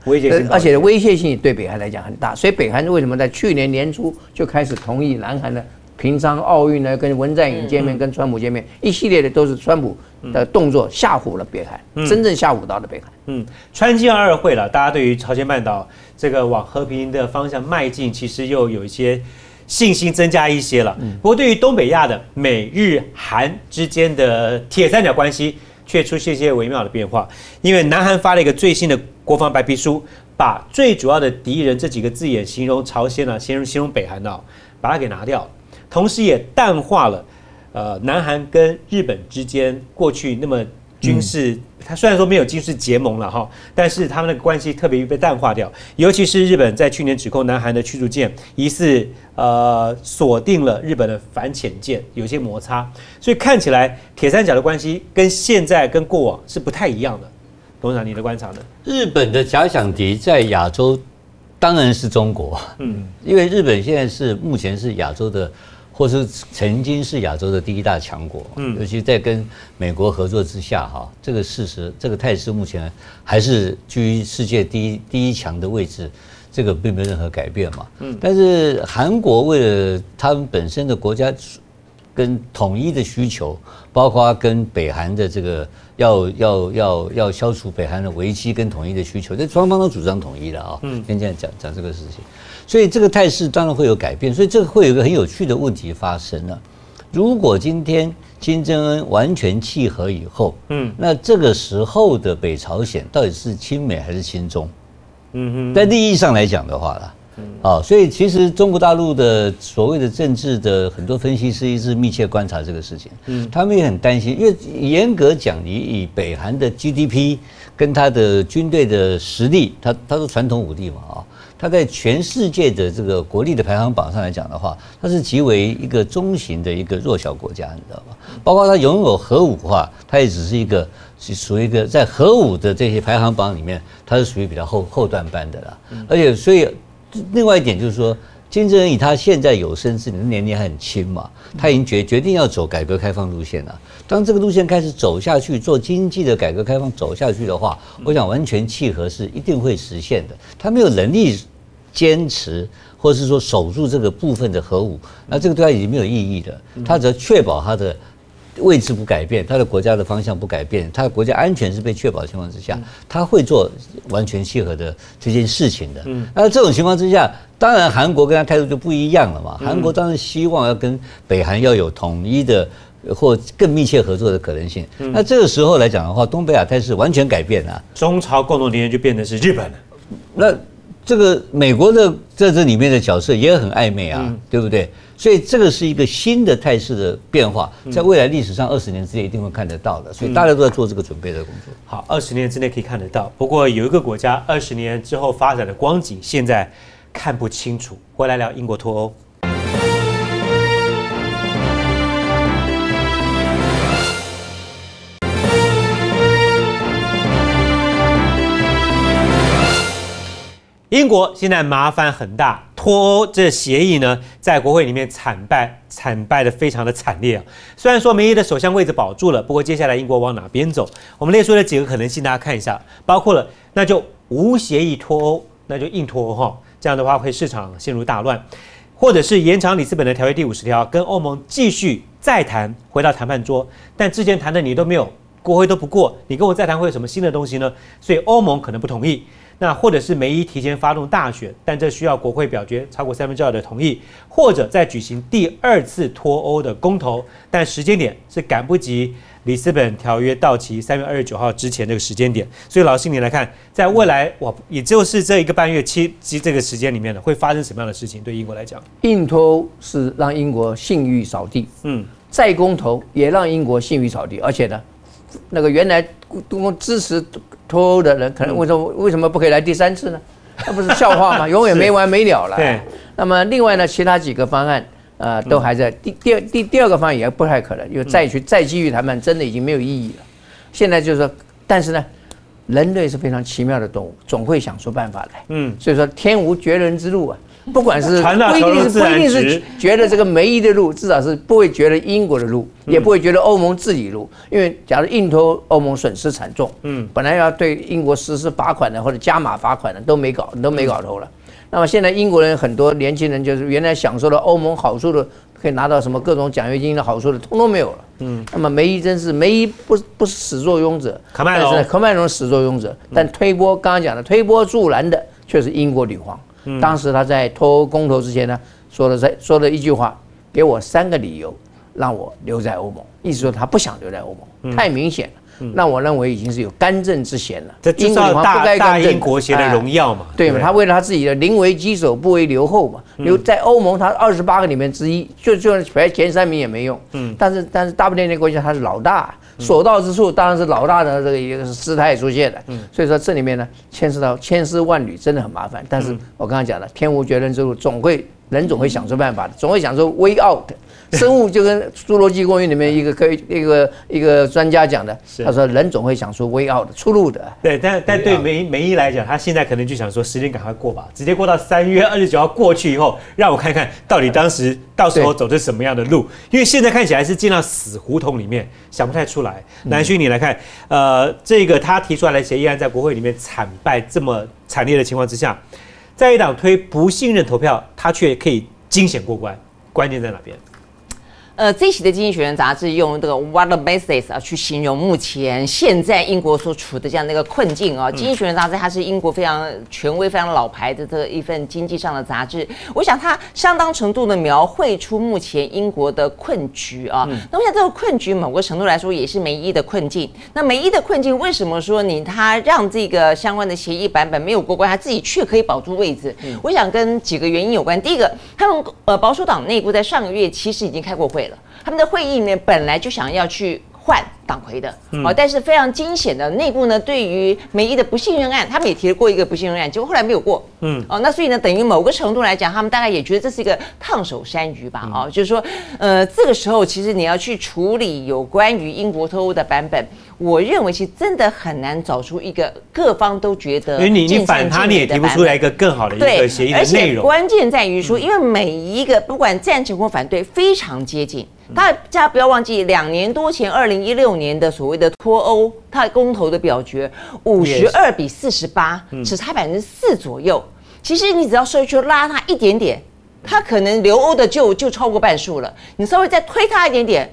而且威胁性对北韩来讲很大。所以北韩为什么在去年年初就开始同意南韩的？平昌奥运呢，跟文在寅见面，跟川普见面，一系列的都是川普的动作吓唬了北韩，真正吓唬到了北韩。川金二会了，大家对于朝鲜半岛这个往和平的方向迈进，其实又有一些信心增加一些了。不过对于东北亚的美日韩之间的铁三角关系，却出现一些微妙的变化，因为南韩发了一个最新的国防白皮书，把最主要的敌人这几个字眼形容朝鲜啊，形容北韩啊，把它给拿掉了。同时也淡化了，南韩跟日本之间过去那么军事，它虽然说没有军事结盟了哈，但是他们的关系特别被淡化掉。尤其是日本在去年指控南韩的驱逐舰疑似锁定了日本的反潜舰，有些摩擦，所以看起来铁三角的关系跟现在跟过往是不太一样的。董事长，你的观察呢？日本的假想敌在亚洲当然是中国，因为日本现在是目前是亚洲的。 或是曾经是亚洲的第一大强国，尤其在跟美国合作之下，哈，这个事实，这个态势目前还是居于世界第一强的位置，这个并没有任何改变嘛。但是韩国为了他们本身的国家跟统一的需求，包括跟北韩的这个要消除北韩的危机跟统一的需求，这双方都主张统一了啊。先这样讲这个事情。 所以这个态势当然会有改变，所以这个会有一个很有趣的问题发生了。如果今天金正恩完全契合以后，那这个时候的北朝鲜到底是亲美还是亲中？在利益上来讲的话啦，所以其实中国大陆的所谓的政治的很多分析师一直密切观察这个事情，他们也很担心，因为严格讲，你以北韩的 GDP 跟他的军队的实力，他是传统武力嘛，它在全世界的这个国力的排行榜上来讲的话，它是极为一个中型的一个弱小国家，你知道吗？包括它拥有核武的话，它也只是一个属于一个在核武的这些排行榜里面，它是属于比较后段班的啦。而且，所以另外一点就是说，金正恩以他现在有生之年，年龄还很轻嘛，他已经决定要走改革开放路线了。当这个路线开始走下去，做经济的改革开放走下去的话，我想完全契合是一定会实现的。他没有能力。 坚持，或是说守住这个部分的核武，那这个对他已经没有意义了。他只要确保他的位置不改变，他的国家的方向不改变，他的国家安全是被确保的情况之下，他会做完全契合的这件事情的。那这种情况之下，当然韩国跟他态度就不一样了嘛。韩国当然希望要跟北韩要有统一的。 或更密切合作的可能性。那这个时候来讲的话，东北亚态势完全改变了，中朝共同敌人就变成是日本了。那这个美国的在这里面的角色也很暧昧啊，对不对？所以这个是一个新的态势的变化，在未来历史上20年之内一定会看得到的。所以大家都在做这个准备的工作。好，20年之内可以看得到。不过有一个国家20年之后发展的光景，现在看不清楚。回来聊英国脱欧。 英国现在麻烦很大，脱欧这协议呢，在国会里面惨败的非常的惨烈啊。虽然说梅姨的首相位置保住了，不过接下来英国往哪边走？我们列出了几个可能性，大家看一下，包括了那就无协议脱欧，那就硬脱欧哈，这样的话会市场陷入大乱，或者是延长里斯本的条约第50条，跟欧盟继续再谈，回到谈判桌，但之前谈的你都没有，国会都不过，你跟我再谈会有什么新的东西呢？所以欧盟可能不同意。 那或者是梅伊提前发动大选，但这需要国会表决超过2/3的同意，或者再举行第2次脱欧的公投，但时间点是赶不及里斯本条约到期3月29号之前这个时间点。所以老师你来看，在未来哇，也就是这1个半月期这个时间里面呢，会发生什么样的事情？对英国来讲，硬脱欧是让英国信誉扫地，再公投也让英国信誉扫地，而且呢，那个原来支持。 脱欧的人可能为什么不可以来第3次呢？那不是笑话吗？永远没完没了了。对。那么另外呢，其他几个方案都还在第二个方案也不太可能，因为再继续谈判真的已经没有意义了。现在就是说，但是呢，人类是非常奇妙的动物，总会想出办法来。所以说天无绝人之路啊，不管是不一定是觉得这个梅伊的路，至少是不会觉得英国的路。 也不会觉得欧盟自己路，因为假如硬脱欧盟损失惨重，本来要对英国实施罚款的或者加码罚款的都没搞头了。那么现在英国人很多年轻人就是原来享受了欧盟好处的，可以拿到什么各种奖学金的好处的，通通没有了。那么梅伊真是梅伊不是始作俑者，喀麦隆始作俑者，但推波刚刚讲的推波助澜的却是英国女皇。当时她在脱欧公投之前呢，说了一句话，给我3个理由。 让我留在欧盟，意思说他不想留在欧盟，太明显了。让我认为已经是有干政之嫌了。这就是大英国协的荣耀嘛，对嘛？他为了他自己的宁为鸡首不为留后嘛，留在欧盟他28个里面之一，就算排前3名也没用。但是大不列颠国家他是老大，所到之处当然是老大的这个一个姿态出现了。所以说这里面呢，牵涉到千丝万缕，真的很麻烦。但是我刚才讲了，天无绝人之路，人总会想出办法的，总会想出 way out。生物就跟《侏罗纪公园》里面一个专家讲的，他说人总会想出 way out 出路的。对，但对梅姨来讲，他现在可能就想说时间赶快过吧，直接过到3月29号过去以后，让我看看到底当时到时候走的是什么样的路，因为现在看起来是进到死胡同里面，想不太出来。南勋，你来看，这个他提出来的协议案在国会里面惨败这么惨烈的情况之下，在野党推不信任投票，他却可以惊险过关，关键在哪边？这一期的《经济学人》杂志用这个 "what a mess" 去形容目前现在英国所处的这样的一个困境啊。《经济学人》杂志它是英国非常权威、非常老牌的这一份经济上的杂志，我想它相当程度的描绘出目前英国的困局啊。那我想这个困局某个程度来说也是梅姨的困境。那梅姨的困境为什么说他让这个相关的协议版本没有过关，他自己却可以保住位置？我想跟几个原因有关。第一个，他们保守党内部在上个月其实已经开过会了。他们的会议里面本来就想要去换党魁的，但是非常惊险的内部呢，对于梅姨的不信任案，他们也提过一个不信任案，结果后来没有过，那所以呢，等于某个程度来讲，他们大概也觉得这是一个烫手山芋吧，就是说，这个时候其实你要去处理有关于英国脱欧的版本。我认为其实真的很难找出一个各方都觉得，因为你反他，你也提不出来一个更好的一个协议的内容。关键在于说，因为每一个不管赞成或反对非常接近，大家不要忘记2年多前2016年的所谓的脱欧，它公投的表决52比48，只差4%左右。其实你只要稍微去拉它一点点，它可能留欧的就超过半数了。你稍微再推它一点点。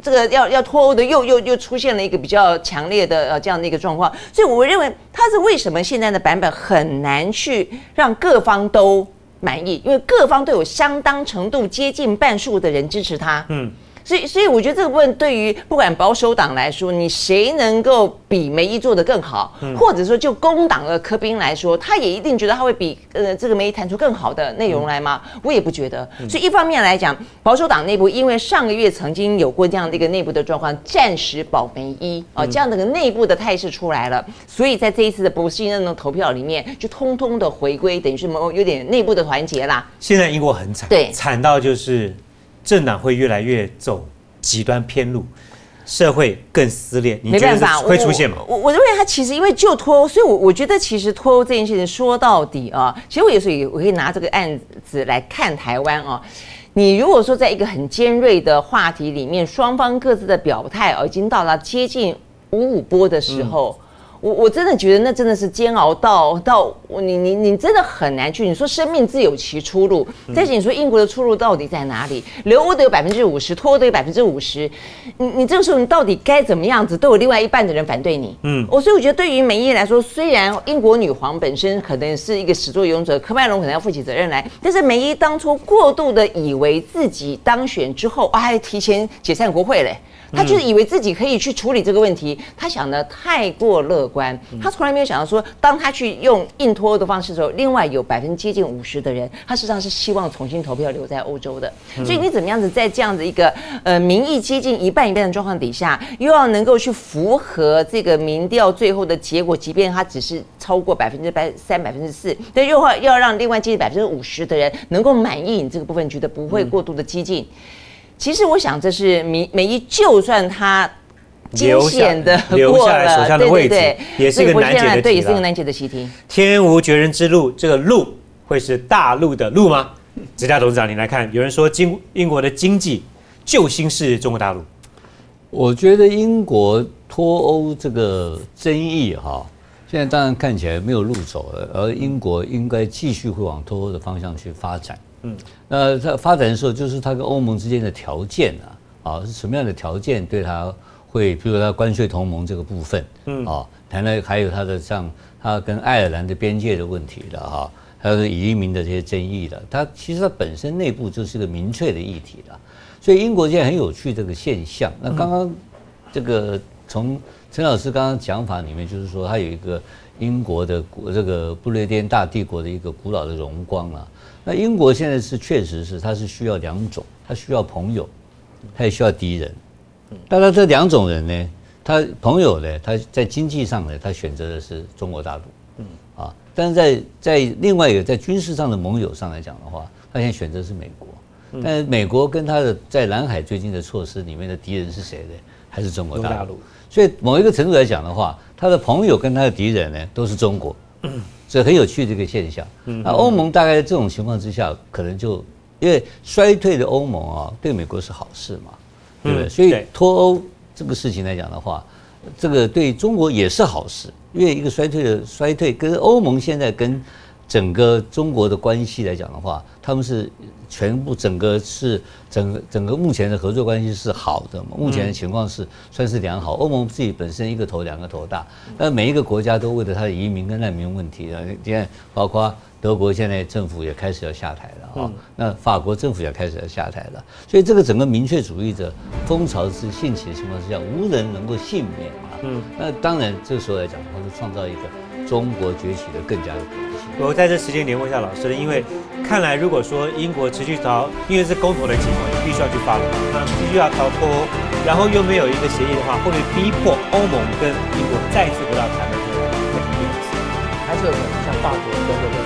这个要脱欧的又出现了一个比较强烈的这样的一个状况，所以我认为它是为什么现在的版本很难去让各方都满意，因为各方都有相当程度接近半数的人支持它。所以我觉得这个部分对于不管保守党来说，你谁能够比梅姨做得更好，或者说就工党的科宾来说，他也一定觉得他会比这个梅姨谈出更好的内容来吗？我也不觉得。所以一方面来讲，保守党内部因为上个月曾经有过这样的一个内部的状况，暂时保梅姨啊，这样的一个内部的态势出来了，所以在这一次的不信任的投票里面，就通通的回归，等于是有点内部的团结啦。现在英国很惨，对，惨到就是。政党会越来越走极端偏路，社会更撕裂，你觉得会出现吗？我认为它其实因为就脱欧，所以我觉得其实脱欧这件事情说到底啊，其实我有时候也可以拿这个案子来看台湾啊。你如果说在一个很尖锐的话题里面，双方各自的表态已经到了接近55波的时候。我真的觉得那真的是煎熬到你真的很难去。你说生命自有其出路，但是你说英国的出路到底在哪里？留欧的有50%，脱欧的有50%，你这个时候你到底该怎么样子？都有另外一半的人反对你。所以我觉得对于梅姨来说，虽然英国女皇本身可能是一个始作俑者，科麦隆可能要负起责任来，但是梅姨当初过度的以为自己当选之后，还提前解散国会嘞。他就是以为自己可以去处理这个问题，他想的太过乐观，他从来没有想到说，当他去用硬脱欧的方式的时候，另外有接近50%的人，他事实上是希望重新投票留在欧洲的。所以你怎么样子在这样的一个民意接近一半的状况底下，又要能够去符合这个民调最后的结果，即便他只是超过3%、4%，但又要让另外接近50%的人能够满意，你这个部分觉得不会过度的激进。其实我想，这是梅姨，就算他惊险的过了首相的位置，对，也是一个难解的题，对，也是一个难解的习题。天无绝人之路，这个路会是大陆的路吗？直辖董事长，你来看，有人说英国的经济救星是中国大陆。我觉得英国脱欧这个争议哈，现在当然看起来没有路走了，而英国应该继续会往脱欧的方向去发展。那它发展的时候，就是它跟欧盟之间的条件啊，是什么样的条件对它会，比如说它关税同盟这个部分，谈了还有它的像它跟爱尔兰的边界的问题了哈，还有移民的这些争议了，它其实它本身内部就是个明确的议题了，所以英国现在很有趣这个现象。那刚刚这个从陈老师刚刚讲法里面，就是说它有一个英国的这个不列颠大帝国的一个古老的荣光啊。那英国现在确实是，它是需要两种，它需要朋友，它也需要敌人。但他这两种人呢，他朋友呢，他在经济上呢，他选择的是中国大陆，啊，但是在另外一个在军事上的盟友上来讲的话，他现在选择是美国，但是美国跟他的在南海最近的措施里面的敌人是谁呢？还是中国大陆。所以某一个程度来讲的话，他的朋友跟他的敌人呢，都是中国，所以很有趣的一个现象。那欧盟大概在这种情况之下，可能就因为衰退的欧盟啊，对美国是好事嘛，对不对？所以脱欧这个事情来讲的话，这个对中国也是好事，因为一个衰退跟欧盟现在跟整个中国的关系来讲的话，他们是全部整个目前的合作关系是好的嘛，目前的情况是算是良好。欧盟自己本身一个头两个头大，但每一个国家都为了他的移民跟难民问题啊，现在包括德国现在政府也开始要下台了啊、那法国政府也开始要下台了，所以这个整个民粹主义者风潮是兴起的情况之下，无人能够幸免啊。那当然这时候来讲，他就创造一个中国崛起的更加有可能性。我在这时间点问一下老师，因为看来如果说英国持续逃，因为是公投的情况，你必须要去发布，那必须要逃脱，然后又没有一个协议的话，会不会逼迫欧盟跟英国再次回到谈判桌上？还是有可能像法国跟